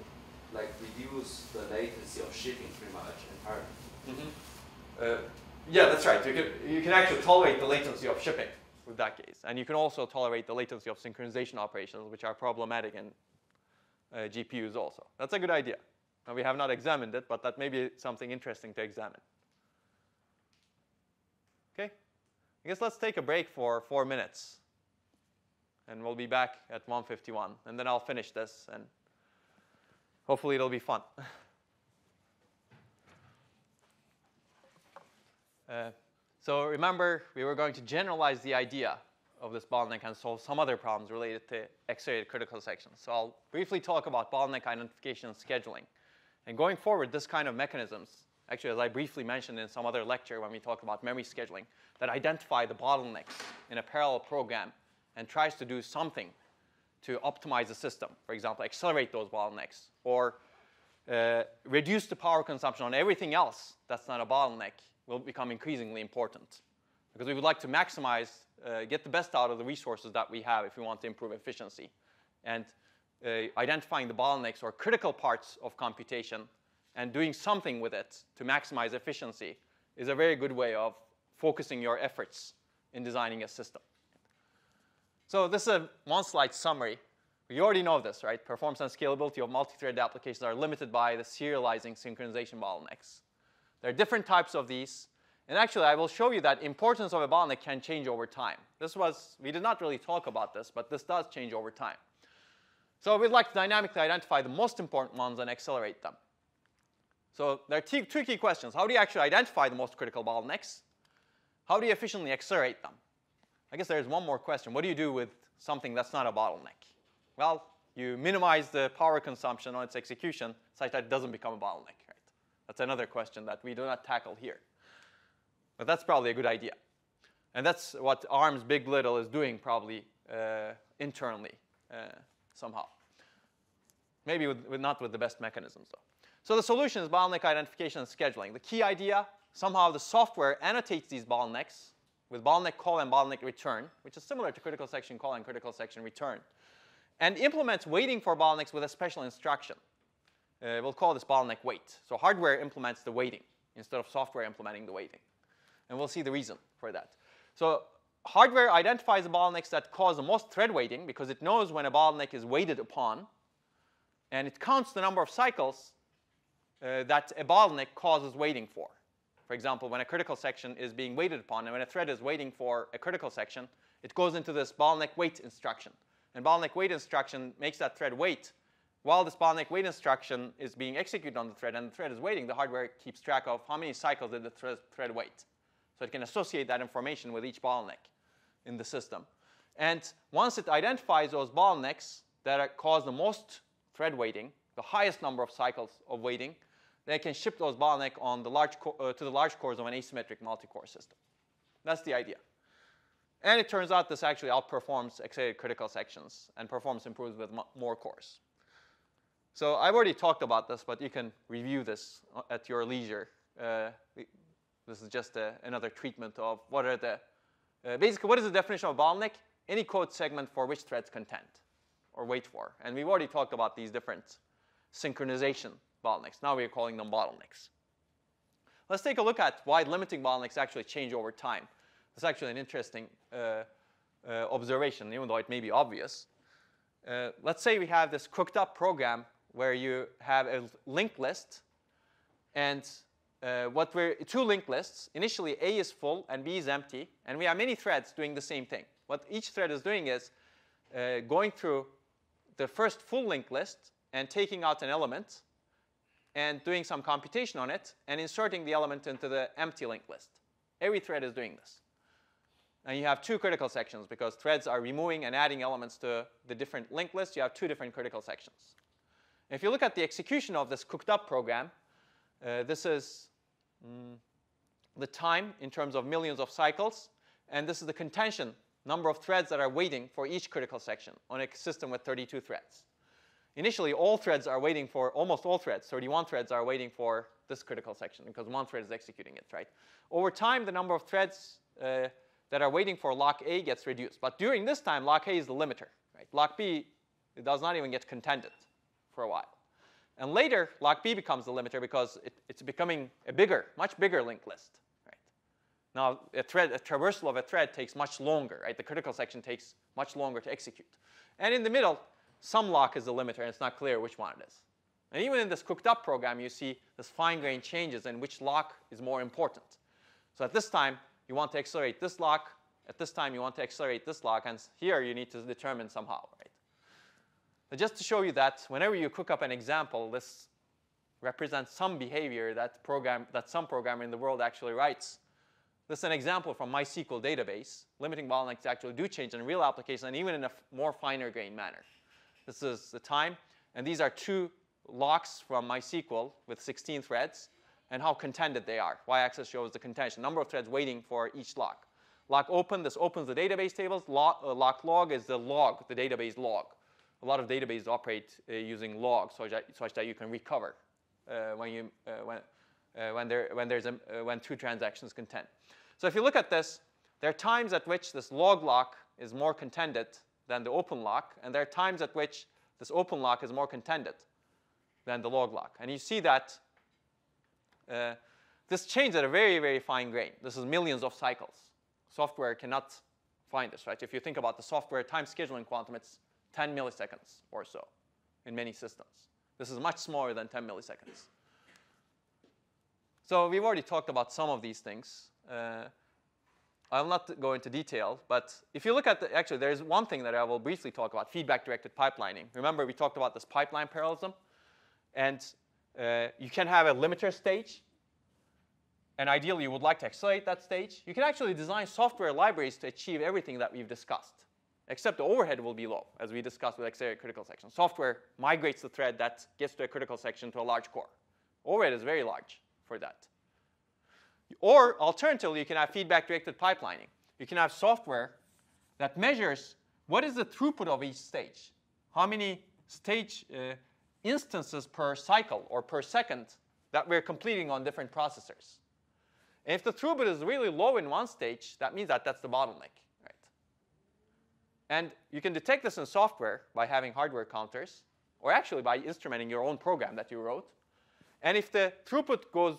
like reduce the latency of shipping pretty much entirely. Mm-hmm. uh, yeah, that's right. You can, you can actually tolerate the latency of shipping with that case. And you can also tolerate the latency of synchronization operations, which are problematic in uh, G P Us also. That's a good idea. Now, we have not examined it, but that may be something interesting to examine. OK? I guess let's take a break for four minutes. And we'll be back at one fifty-one. And then I'll finish this. And hopefully, it'll be fun. uh, So remember, we were going to generalize the idea of this bottleneck and solve some other problems related to accelerated critical sections. So I'll briefly talk about bottleneck identification and scheduling. And going forward, this kind of mechanisms, actually, as I briefly mentioned in some other lecture when we talked about memory scheduling, that identify the bottlenecks in a parallel program and tries to do something to optimize the system. For example, accelerate those bottlenecks or uh, reduce the power consumption on everything else that's not a bottleneck will become increasingly important. Because we would like to maximize, uh, get the best out of the resources that we have if we want to improve efficiency. And uh, identifying the bottlenecks or critical parts of computation and doing something with it to maximize efficiency is a very good way of focusing your efforts in designing a system. So this is a one-slide summary. We already know this, right? Performance and scalability of multi-threaded applications are limited by the serializing synchronization bottlenecks. There are different types of these. And actually, I will show you that importance of a bottleneck can change over time. This was, we did not really talk about this, but this does change over time. So we'd like to dynamically identify the most important ones and accelerate them. So there are two key questions. How do you actually identify the most critical bottlenecks? How do you efficiently accelerate them? I guess there is one more question. What do you do with something that's not a bottleneck? Well, you minimize the power consumption on its execution such that it doesn't become a bottleneck. That's another question that we do not tackle here. But that's probably a good idea. And that's what ARM's big little is doing probably uh, internally uh, somehow. Maybe with, with not with the best mechanisms, though. So the solution is bottleneck identification and scheduling. The key idea, somehow the software annotates these bottlenecks with bottleneck call and bottleneck return, which is similar to critical section call and critical section return, and implements waiting for bottlenecks with a special instruction. Uh, we'll call this bottleneck wait. So hardware implements the waiting instead of software implementing the waiting. And we'll see the reason for that. So hardware identifies the bottlenecks that cause the most thread waiting because it knows when a bottleneck is waited upon. And it counts the number of cycles uh, that a bottleneck causes waiting for. For example, when a critical section is being waited upon and when a thread is waiting for a critical section, it goes into this bottleneck wait instruction. And bottleneck wait instruction makes that thread wait. While this bottleneck wait instruction is being executed on the thread and the thread is waiting, the hardware keeps track of how many cycles did the thre thread wait. So it can associate that information with each bottleneck in the system. And once it identifies those bottlenecks that cause the most thread waiting, the highest number of cycles of waiting, then it can ship those bottlenecks on the large uh, to the large cores of an asymmetric multi-core system. That's the idea. And it turns out this actually outperforms accelerated critical sections and performs improves with more cores. So I've already talked about this, but you can review this at your leisure. Uh, this is just a, another treatment of what are the, uh, basically, what is the definition of bottleneck? Any code segment for which threads contend or wait for. And we've already talked about these different synchronization bottlenecks. Now we're calling them bottlenecks. Let's take a look at why limiting bottlenecks actually change over time. It's actually an interesting uh, uh, observation, even though it may be obvious. Uh, let's say we have this cooked up program where you have a linked list and uh, what we're, two linked lists. Initially, A is full and B is empty. And we have many threads doing the same thing. What each thread is doing is uh, going through the first full linked list and taking out an element, and doing some computation on it and inserting the element into the empty linked list. Every thread is doing this. And you have two critical sections because threads are removing and adding elements to the different linked lists. You have two different critical sections. If you look at the execution of this cooked up program, uh, this is mm, the time in terms of millions of cycles. And this is the contention, number of threads that are waiting for each critical section on a system with thirty-two threads. Initially, all threads are waiting for, almost all threads, thirty-one threads are waiting for this critical section because one thread is executing it, right? Over time, the number of threads uh, that are waiting for lock A gets reduced. But during this time, lock A is the limiter, right? Lock B does not even get contended for a while. And later, lock B becomes the limiter because it, it's becoming a bigger, much bigger linked list, right? Now, a thread, a traversal of a thread takes much longer, right? The critical section takes much longer to execute. And in the middle, some lock is the limiter, and it's not clear which one it is. And even in this cooked up program, you see this fine-grained changes in which lock is more important. So at this time, you want to accelerate this lock. At this time, you want to accelerate this lock. And here, you need to determine somehow, right? Now, just to show you that whenever you cook up an example, this represents some behavior that, program, that some programmer in the world actually writes. This is an example from MySQL database. Limiting bottlenecks actually do change in real applications, and even in a more finer-grained manner. This is the time. And these are two locks from MySQL with sixteen threads and how contended they are. Y-axis shows the contention, number of threads waiting for each lock. Lock open, this opens the database tables. Lock, uh, lock log is the log, the database log. A lot of databases operate uh, using logs such that, such that you can recover uh, when, you, uh, when, uh, when, there, when, there's a, uh, when two transactions contend. So if you look at this, there are times at which this log lock is more contended than the open lock, and there are times at which this open lock is more contended than the log lock. And you see that uh, this changed at a very, very fine grain. This is millions of cycles. Software cannot find this, right? If you think about the software time scheduling quantum, it's ten milliseconds or so in many systems. This is much smaller than ten milliseconds. So we've already talked about some of these things. Uh, I'll not go into detail, but if you look at the, actually, there's one thing that I will briefly talk about, feedback-directed pipelining. Remember, we talked about this pipeline parallelism. And uh, you can have a limiter stage. And ideally, you would like to accelerate that stage. You can actually design software libraries to achieve everything that we've discussed, except the overhead will be low, as we discussed with accelerated critical section. Software migrates the thread that gets to a critical section to a large core. Overhead is very large for that. Or alternatively, you can have feedback-directed pipelining. You can have software that measures what is the throughput of each stage, how many stage uh, instances per cycle or per second that we're completing on different processors. And if the throughput is really low in one stage, that means that that's the bottleneck, right? And you can detect this in software by having hardware counters, or actually by instrumenting your own program that you wrote. And if the throughput goes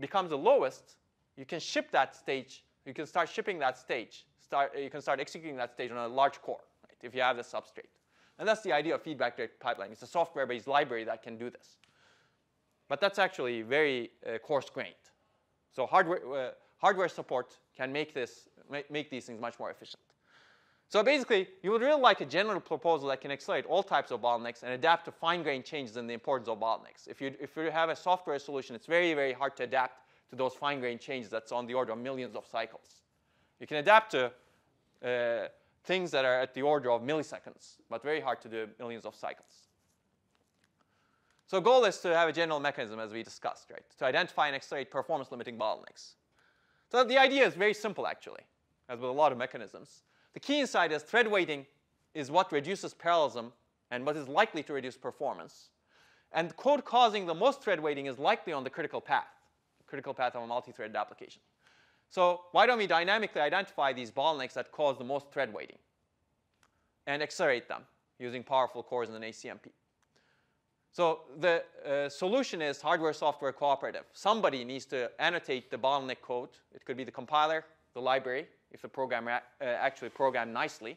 becomes the lowest, you can ship that stage. You can start shipping that stage. Start, you can start executing that stage on a large core, right, if you have the substrate. And that's the idea of feedback-directed pipelining. It's a software-based library that can do this. But that's actually very uh, coarse-grained. So hardware, uh, hardware support can make, this, make these things much more efficient. So basically, you would really like a general proposal that can accelerate all types of bottlenecks and adapt to fine-grained changes in the importance of bottlenecks. If you, if you have a software solution, it's very, very hard to adapt to those fine-grained changes that's on the order of millions of cycles. You can adapt to uh, things that are at the order of milliseconds, but very hard to do millions of cycles. So the goal is to have a general mechanism, as we discussed, right, to identify and accelerate performance-limiting bottlenecks. So the idea is very simple, actually, as with a lot of mechanisms. The key insight is thread weighting is what reduces parallelism and what is likely to reduce performance. And code causing the most thread weighting is likely on the critical path, the critical path of a multi-threaded application. So why don't we dynamically identify these bottlenecks that cause the most thread weighting and accelerate them using powerful cores in an A C M P? So the uh, solution is hardware-software cooperative. Somebody needs to annotate the bottleneck code. It could be the compiler, the library, if the programmer uh, actually programmed nicely.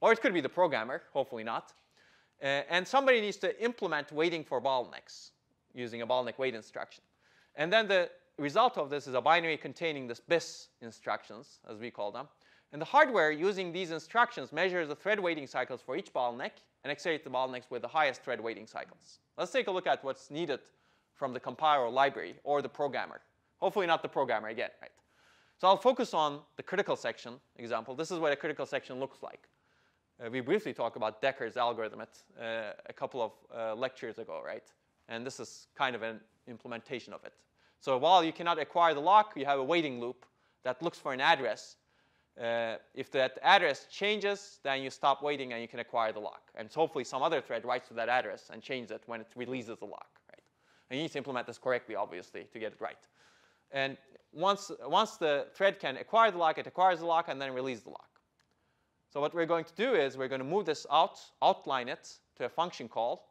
Or it could be the programmer, hopefully not. Uh, and somebody needs to implement waiting for bottlenecks using a bottleneck wait instruction. And then the result of this is a binary containing this B I S instructions, as we call them. And the hardware, using these instructions, measures the thread waiting cycles for each bottleneck and accelerates the bottlenecks with the highest thread waiting cycles. Let's take a look at what's needed from the compiler library or the programmer. Hopefully not the programmer again, right? So I'll focus on the critical section example. This is what a critical section looks like. Uh, we briefly talked about Decker's algorithm at, uh, a couple of uh, lectures ago, right? And this is kind of an implementation of it. So while you cannot acquire the lock, you have a waiting loop that looks for an address. Uh, if that address changes, then you stop waiting and you can acquire the lock. And hopefully some other thread writes to that address and changes it when it releases the lock, right? And you need to implement this correctly, obviously, to get it right. And once, once the thread can acquire the lock, it acquires the lock and then releases the lock. So what we're going to do is we're going to move this out, outline it to a function call,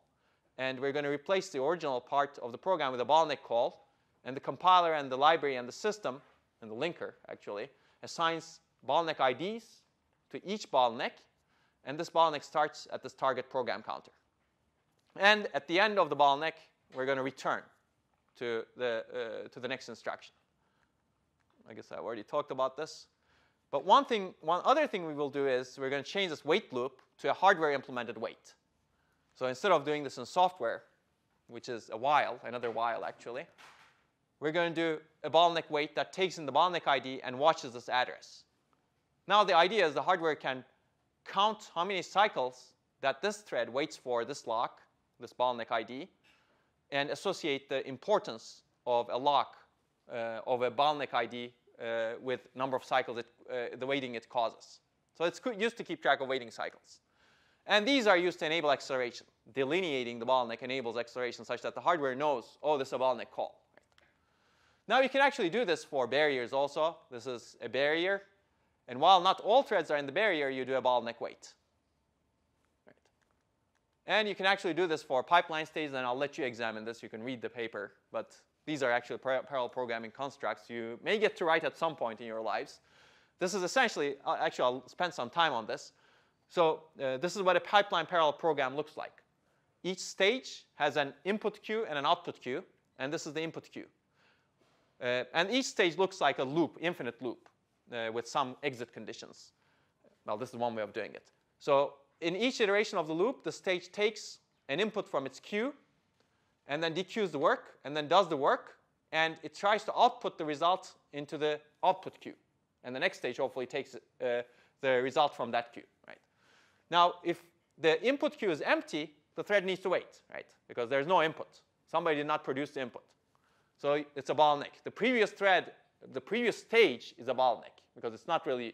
and we're going to replace the original part of the program with a bottleneck call, and the compiler and the library and the system, and the linker actually, assigns bottleneck I Ds to each bottleneck, and this bottleneck starts at this target program counter. And at the end of the bottleneck, we're going to return to the, uh, to the next instruction. I guess I've already talked about this. But one thing, one other thing we will do is we're going to change this wait loop to a hardware implemented wait. So instead of doing this in software, which is a while, another while actually, we're going to do a bottleneck wait that takes in the bottleneck I D and watches this address. Now the idea is the hardware can count how many cycles that this thread waits for this lock, this bottleneck I D, and associate the importance of a lock uh, of a bottleneck I D uh, with number of cycles it, uh, the waiting it causes. So it's used to keep track of waiting cycles. And these are used to enable acceleration. Delineating the bottleneck enables acceleration such that the hardware knows, oh, this is a bottleneck call. Right? Now you can actually do this for barriers also. This is a barrier. And while not all threads are in the barrier, you do a bottleneck wait. Right. And you can actually do this for pipeline states, and I'll let you examine this. You can read the paper. But these are actually par parallel programming constructs you may get to write at some point in your lives. This is essentially, uh, actually, I'll spend some time on this. So uh, this is what a pipeline parallel program looks like. Each stage has an input queue and an output queue, and this is the input queue. Uh, and each stage looks like a loop, infinite loop. Uh, with some exit conditions. Well, this is one way of doing it. So in each iteration of the loop, the stage takes an input from its queue, and then dequeues the work, and then does the work, and it tries to output the result into the output queue. And the next stage hopefully takes uh, the result from that queue. Right? Now, if the input queue is empty, the thread needs to wait, right? Because there's no input. Somebody did not produce the input. So it's a bottleneck. The previous thread The previous stage is a bottleneck because it's not really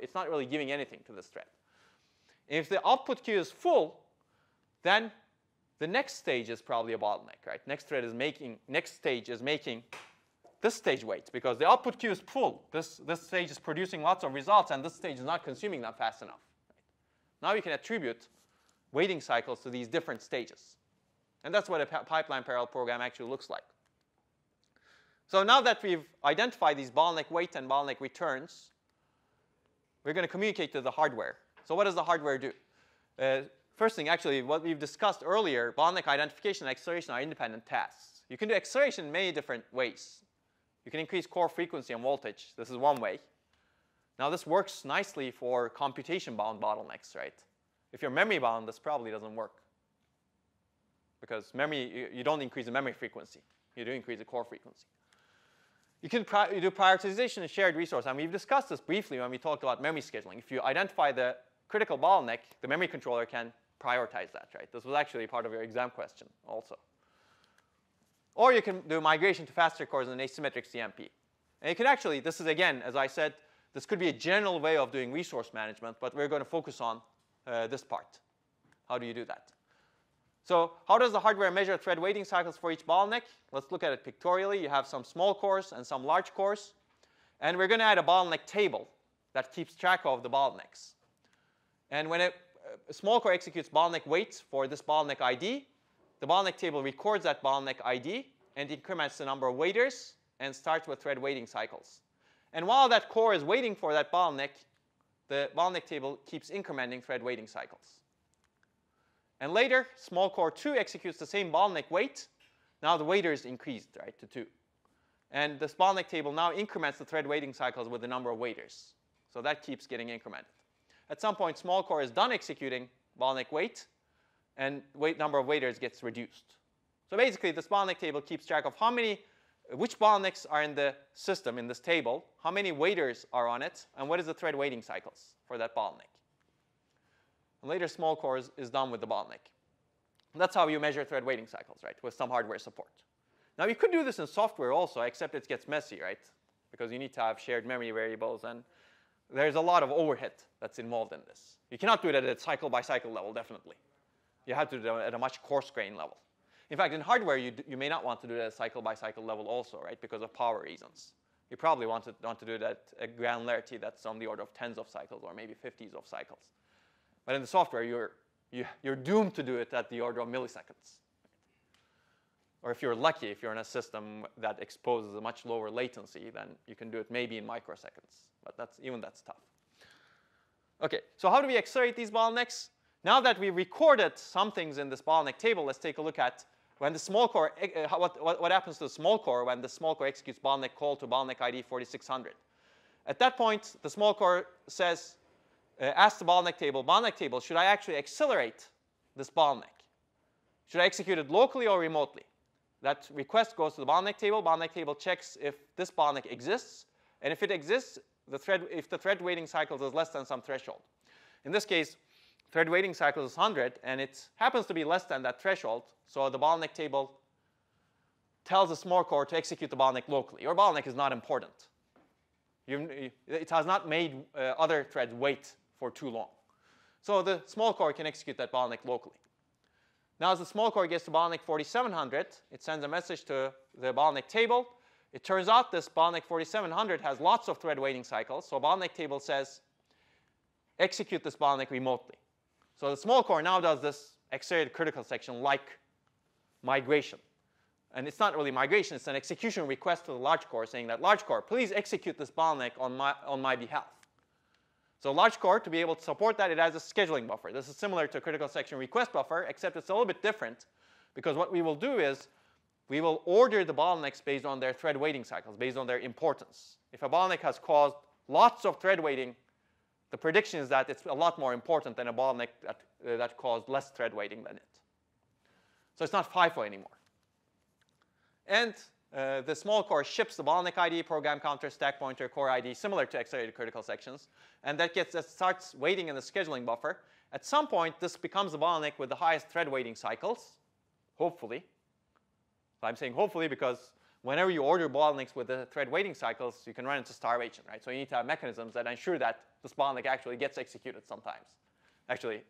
it's not really giving anything to this thread. And if the output queue is full, then the next stage is probably a bottleneck, right? Next thread is making next stage is making this stage wait because the output queue is full. This this stage is producing lots of results, and this stage is not consuming them fast enough. Right? Now you can attribute waiting cycles to these different stages, and that's what a pipeline parallel program actually looks like. So now that we've identified these bottleneck wait and bottleneck returns, we're going to communicate to the hardware. So what does the hardware do? Uh, first thing, actually, what we've discussed earlier, bottleneck identification and acceleration are independent tasks. You can do acceleration in many different ways. You can increase core frequency and voltage. This is one way. Now this works nicely for computation-bound bottlenecks, right? If you're memory-bound, this probably doesn't work. Because memory, you, you don't increase the memory frequency. You do increase the core frequency. You can pri you do prioritization and shared resource. And we've discussed this briefly when we talked about memory scheduling. If you identify the critical bottleneck, the memory controller can prioritize that, right? This was actually part of your exam question also. Or you can do migration to faster cores in an asymmetric C M P. And you can actually, this is again, as I said, this could be a general way of doing resource management, but we're going to focus on uh, this part. How do you do that? So how does the hardware measure thread waiting cycles for each bottleneck? Let's look at it pictorially. You have some small cores and some large cores. And we're going to add a bottleneck table that keeps track of the bottlenecks. And when a, a small core executes bottleneck wait for this bottleneck I D, the bottleneck table records that bottleneck I D and increments the number of waiters and starts with thread waiting cycles. And while that core is waiting for that bottleneck, the bottleneck table keeps incrementing thread waiting cycles. And later, small core two executes the same bottleneck wait. Now the waiter is increased, right, to two. And this bottleneck table now increments the thread waiting cycles with the number of waiters. So that keeps getting incremented. At some point, small core is done executing bottleneck wait, and wait number of waiters gets reduced. So basically, this bottleneck table keeps track of how many, which bottlenecks are in the system in this table, how many waiters are on it, and what is the thread waiting cycles for that bottleneck. And later, small core is, is done with the bottleneck. And that's how you measure thread waiting cycles, right, with some hardware support. Now, you could do this in software also, except it gets messy, right, because you need to have shared memory variables, and there's a lot of overhead that's involved in this. You cannot do it at a cycle-by-cycle level, definitely. You have to do it at a much coarse-grained level. In fact, in hardware, you, d you may not want to do that at a cycle-by-cycle level also, right, because of power reasons. You probably want to, want to do that at a granularity that's on the order of tens of cycles or maybe fifties of cycles. But in the software, you're, you, you're doomed to do it at the order of milliseconds. Or if you're lucky, if you're in a system that exposes a much lower latency, then you can do it maybe in microseconds. But that's, even that's tough. OK, so how do we accelerate these bottlenecks? Now that we recorded some things in this bottleneck table, let's take a look at when the small core, uh, what, what, what happens to the small core when the small core executes bottleneck call to bottleneck I D forty-six hundred. At that point, the small core says, uh, ask the bottleneck table, bottleneck table, should I actually accelerate this bottleneck? Should I execute it locally or remotely? That request goes to the bottleneck table. Bottleneck table checks if this bottleneck exists. And if it exists, the thread, if the thread waiting cycles is less than some threshold. In this case, thread waiting cycle is one hundred, and it happens to be less than that threshold. So the bottleneck table tells the small core to execute the bottleneck locally. Your bottleneck is not important. You, it has not made uh, other threads wait for too long. So the small core can execute that bottleneck locally. Now, as the small core gets to bottleneck forty-seven hundred, it sends a message to the bottleneck table. It turns out this bottleneck forty-seven hundred has lots of thread waiting cycles. So bottleneck table says, execute this bottleneck remotely. So the small core now does this accelerated critical section like migration. And it's not really migration. It's an execution request to the large core saying that, large core, please execute this bottleneck on my, on my behalf. So large core, to be able to support that, it has a scheduling buffer. This is similar to a critical section request buffer, except it's a little bit different, because what we will do is we will order the bottlenecks based on their thread waiting cycles, based on their importance. If a bottleneck has caused lots of thread waiting, the prediction is that it's a lot more important than a bottleneck that, uh, that caused less thread waiting than it. So it's not FIFO anymore. And Uh, the small core ships the bottleneck I D, program counter, stack pointer, core I D, similar to accelerated critical sections. And that gets that starts waiting in the scheduling buffer. At some point, this becomes the bottleneck with the highest thread waiting cycles, hopefully. So I'm saying hopefully because whenever you order bottlenecks with the thread waiting cycles, you can run into starvation, right? So you need to have mechanisms that ensure that this bottleneck actually gets executed sometimes. Actually,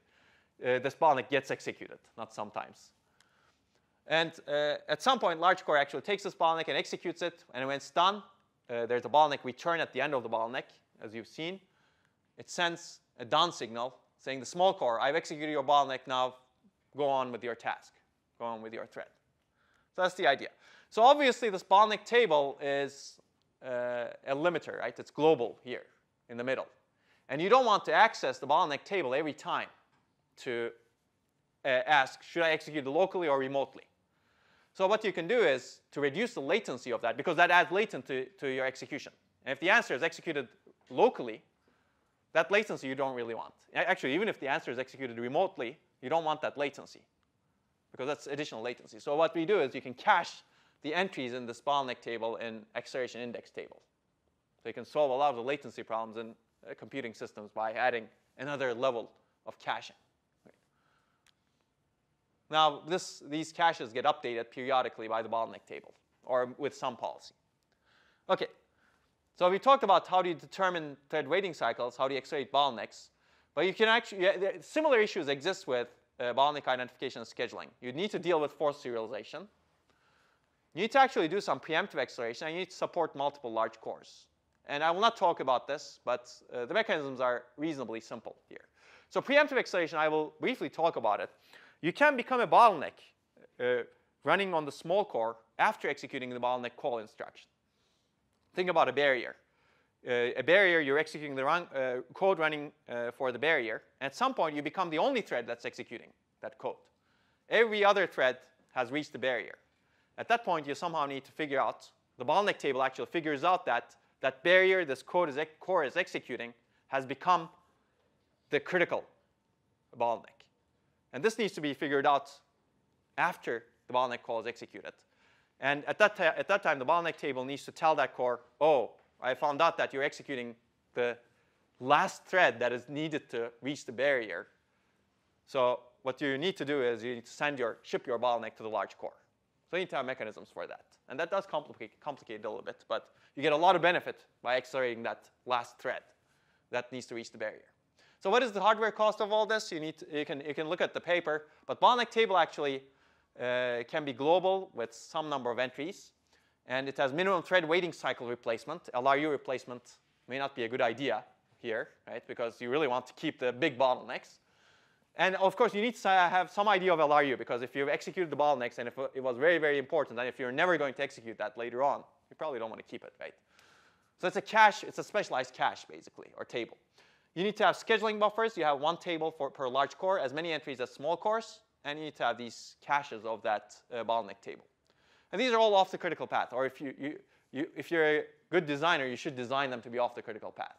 uh, this bottleneck gets executed, not sometimes. And uh, at some point, large core actually takes this bottleneck and executes it. And when it's done, uh, there's a bottleneck return at the end of the bottleneck, as you've seen. It sends a done signal saying, the small core, I've executed your bottleneck. Now go on with your task. Go on with your thread. So that's the idea. So obviously, this bottleneck table is uh, a limiter, right? It's global here in the middle. And you don't want to access the bottleneck table every time to uh, ask, should I execute locally or remotely? So what you can do is to reduce the latency of that, because that adds latent to, to your execution. And if the answer is executed locally, that latency you don't really want. Actually, even if the answer is executed remotely, you don't want that latency, because that's additional latency. So what we do is you can cache the entries in this bottleneck table and acceleration index table. So you can solve a lot of the latency problems in uh, computing systems by adding another level of caching. Now, this, these caches get updated periodically by the bottleneck table, or with some policy. OK, so we talked about how do you determine thread waiting cycles, how do you accelerate bottlenecks. But you can actually, yeah, similar issues exist with uh, bottleneck identification and scheduling. You need to deal with forced serialization. You need to actually do some preemptive acceleration, and you need to support multiple large cores. And I will not talk about this, but uh, the mechanisms are reasonably simple here. So preemptive acceleration, I will briefly talk about it. You can become a bottleneck uh, running on the small core after executing the bottleneck call instruction. Think about a barrier. Uh, a barrier, you're executing the run, uh, code running uh, for the barrier. At some point, you become the only thread that's executing that code. Every other thread has reached the barrier. At that point, you somehow need to figure out, the bottleneck table actually figures out that that barrier this code is core is executing has become the critical bottleneck. And this needs to be figured out after the bottleneck call is executed. And at that, at that time, the bottleneck table needs to tell that core, oh, I found out that you're executing the last thread that is needed to reach the barrier. So what you need to do is you need to send your, ship your bottleneck to the large core. So you need to have mechanisms for that. And that does complicate, complicate it a little bit. But you get a lot of benefit by accelerating that last thread that needs to reach the barrier. So what is the hardware cost of all this? You, need to, you, can, you can look at the paper. But bottleneck table actually uh, can be global with some number of entries. And it has minimum thread waiting cycle replacement. L R U replacement may not be a good idea here, right? Because you really want to keep the big bottlenecks. And of course, you need to have some idea of L R U, because if you've executed the bottlenecks and if it was very, very important, and if you're never going to execute that later on, you probably don't want to keep it, right? So it's a cache. It's a specialized cache, basically, or table. You need to have scheduling buffers. You have one table for, per large core, as many entries as small cores. And you need to have these caches of that uh, bottleneck table. And these are all off the critical path. Or if, you, you, you, if you're a good designer, you should design them to be off the critical path.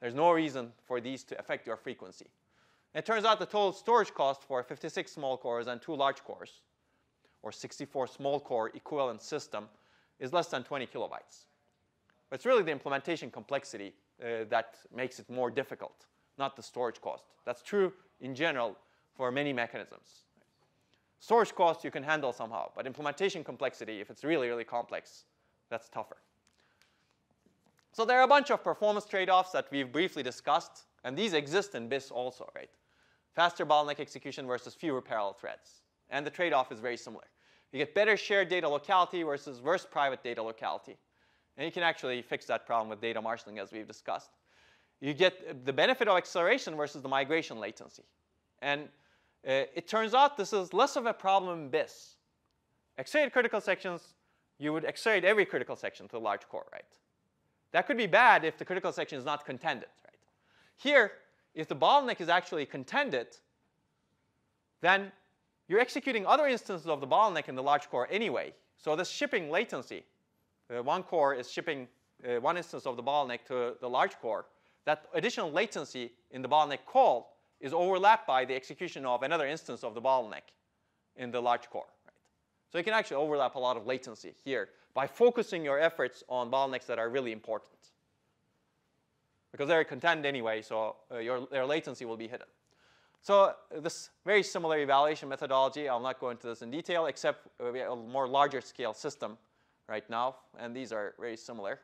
There's no reason for these to affect your frequency. It turns out the total storage cost for fifty-six small cores and two large cores, or sixty-four small core equivalent system, is less than twenty kilobytes. But it's really the implementation complexity uh, that makes it more difficult, not the storage cost. That's true in general for many mechanisms. Storage cost you can handle somehow, but implementation complexity, if it's really, really complex, that's tougher. So there are a bunch of performance trade-offs that we've briefly discussed, and these exist in B I S also, right? Faster bottleneck execution versus fewer parallel threads. And the trade-off is very similar. You get better shared data locality versus worse private data locality. And you can actually fix that problem with data marshalling, as we've discussed. You get the benefit of acceleration versus the migration latency. And uh, it turns out this is less of a problem in B I S. Accelerate critical sections, you would accelerate every critical section to the large core, right? That could be bad if the critical section is not contended, right? Here, if the bottleneck is actually contended, then you're executing other instances of the bottleneck in the large core anyway. So this shipping latency, uh, one core is shipping uh, one instance of the bottleneck to the large core. That additional latency in the bottleneck call is overlapped by the execution of another instance of the bottleneck in the large core. Right? So you can actually overlap a lot of latency here by focusing your efforts on bottlenecks that are really important, because they're contended anyway, so uh, your, their latency will be hidden. So uh, this very similar evaluation methodology, I'll not go into this in detail, except uh, we have a more larger scale system right now, and these are very similar.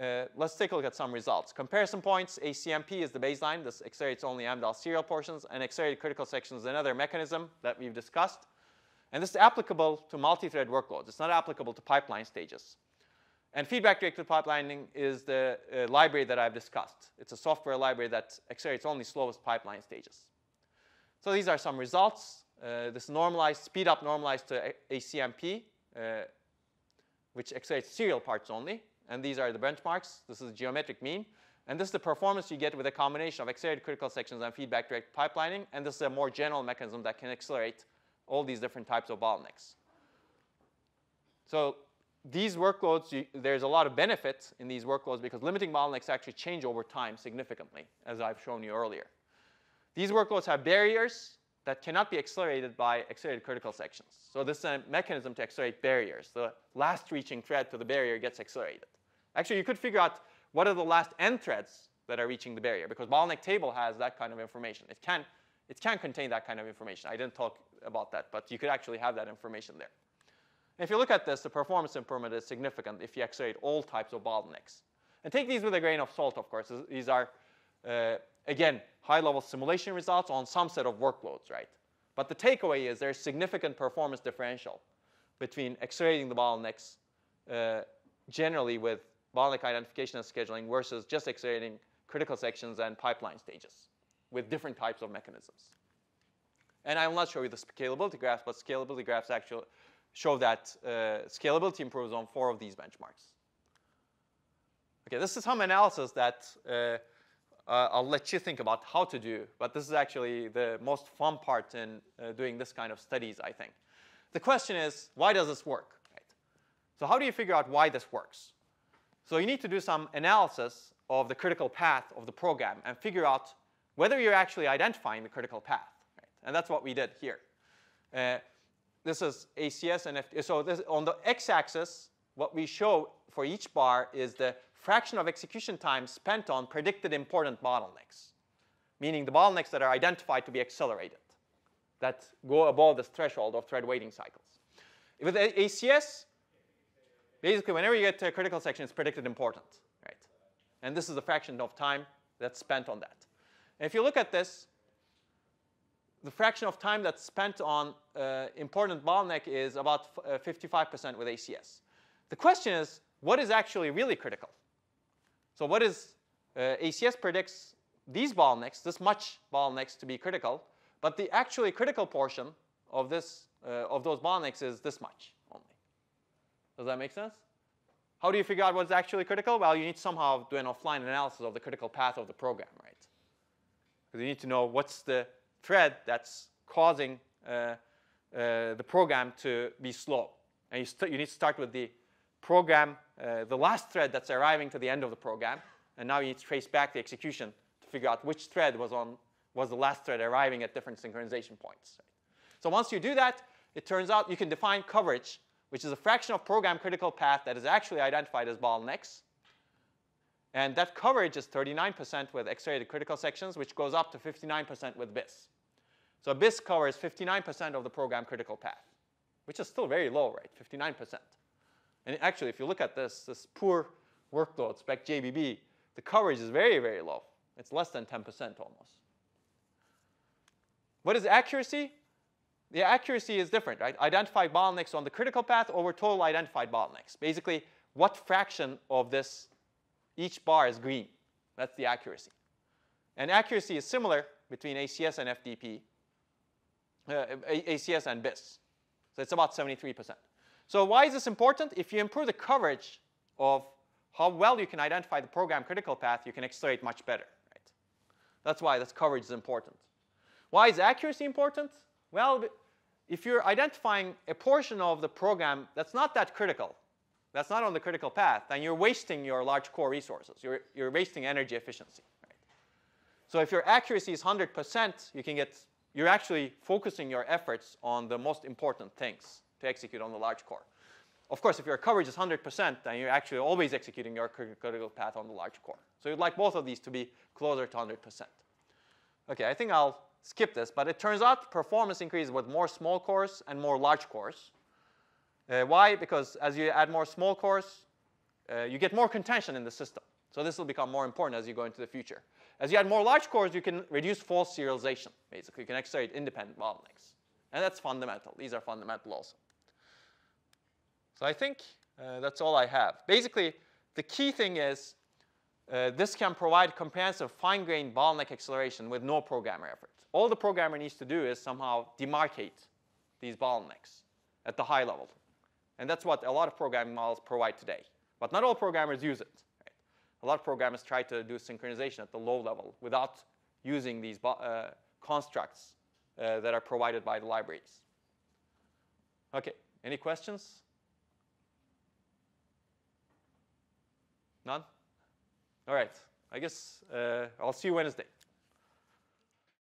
Uh, let's take a look at some results. Comparison points, A C M P is the baseline. This accelerates only Amdahl serial portions, and accelerated critical sections is another mechanism that we've discussed. And this is applicable to multi-thread workloads. It's not applicable to pipeline stages. And feedback-directed pipelining is the uh, library that I've discussed. It's a software library that accelerates only slowest pipeline stages. So these are some results. Uh, this normalized, speed up normalized to A C M P, uh, which accelerates serial parts only. And these are the benchmarks. This is the geometric mean. And this is the performance you get with a combination of accelerated critical sections and feedback-directed pipelining. And this is a more general mechanism that can accelerate all these different types of bottlenecks. So these workloads, you, there's a lot of benefit in these workloads because limiting bottlenecks actually change over time significantly, as I've shown you earlier. These workloads have barriers that cannot be accelerated by accelerated critical sections. So this is a mechanism to accelerate barriers. The last reaching thread to the barrier gets accelerated. Actually, you could figure out what are the last n threads that are reaching the barrier, because bottleneck table has that kind of information. It can, it can contain that kind of information. I didn't talk about that, but you could actually have that information there. If you look at this, the performance improvement is significant if you accelerate all types of bottlenecks. And take these with a grain of salt, of course. These are, uh, again, high-level simulation results on some set of workloads, right? But the takeaway is there's significant performance differential between accelerating the bottlenecks uh, generally with bottleneck identification and scheduling versus just accelerating critical sections and pipeline stages with different types of mechanisms. And I will not show you the scalability graphs, but scalability graphs actually show that uh, scalability improves on four of these benchmarks. OK, this is some analysis that uh, uh, I'll let you think about how to do. But this is actually the most fun part in uh, doing this kind of studies, I think. The question is, why does this work? Right? So how do you figure out why this works? So you need to do some analysis of the critical path of the program and figure out whether you're actually identifying the critical path. Right? And that's what we did here. Uh, this is A C S and F T S. So this, on the x-axis, what we show for each bar is the fraction of execution time spent on predicted important bottlenecks, meaning the bottlenecks that are identified to be accelerated, that go above this threshold of thread waiting cycles. With A C S, basically, whenever you get to a critical section, it's predicted important, right? And this is the fraction of time that's spent on that. And if you look at this, the fraction of time that's spent on uh, important bottleneck is about fifty-five percent with A C S. The question is, what is actually really critical? So what is, uh, A C S predicts these bottlenecks, this much bottlenecks to be critical, but the actually critical portion of, this, uh, of those bottlenecks is this much only. Does that make sense? How do you figure out what's actually critical? Well, you need to somehow do an offline analysis of the critical path of the program, right? Because you need to know what's the thread that's causing uh, uh, the program to be slow. And you, st you need to start with the program, uh, the last thread that's arriving to the end of the program. And now you need to trace back the execution to figure out which thread was, on, was the last thread arriving at different synchronization points. Right? So once you do that, it turns out you can define coverage, which is a fraction of program critical path that is actually identified as bottlenecks. And that coverage is thirty-nine percent with accelerated critical sections, which goes up to fifty-nine percent with B I S. So B I S covers fifty-nine percent of the program critical path, which is still very low, right? fifty-nine percent. And actually, if you look at this, this poor workload, spec J B B, the coverage is very, very low. It's less than ten percent almost. What is accuracy? The accuracy is different, right? Identified bottlenecks on the critical path over total identified bottlenecks. Basically, what fraction of this each bar is green. That's the accuracy. And accuracy is similar between A C S and F D P, uh, A C S and B I S. So it's about seventy-three percent. So why is this important? If you improve the coverage of how well you can identify the program critical path, you can accelerate much better, right? That's why this coverage is important. Why is accuracy important? Well, if you're identifying a portion of the program that's not that critical, that's not on the critical path, then you're wasting your large core resources. You're, you're wasting energy efficiency, right? So if your accuracy is one hundred percent, you can get, you're actually focusing your efforts on the most important things to execute on the large core. Of course, if your coverage is one hundred percent, then you're actually always executing your critical path on the large core. So you'd like both of these to be closer to one hundred percent. OK, I think I'll skip this. But it turns out performance increases with more small cores and more large cores. Uh, why? Because as you add more small cores, uh, you get more contention in the system. So this will become more important as you go into the future. As you add more large cores, you can reduce false serialization. Basically, you can accelerate independent bottlenecks. And that's fundamental. These are fundamental also. So I think uh, that's all I have. Basically, the key thing is uh, this can provide comprehensive fine-grained bottleneck acceleration with no programmer effort. All the programmer needs to do is somehow demarcate these bottlenecks at the high level. And that's what a lot of programming models provide today. But not all programmers use it. Right? A lot of programmers try to do synchronization at the low level without using these uh, constructs uh, that are provided by the libraries. OK, any questions? None? All right, I guess uh, I'll see you Wednesday.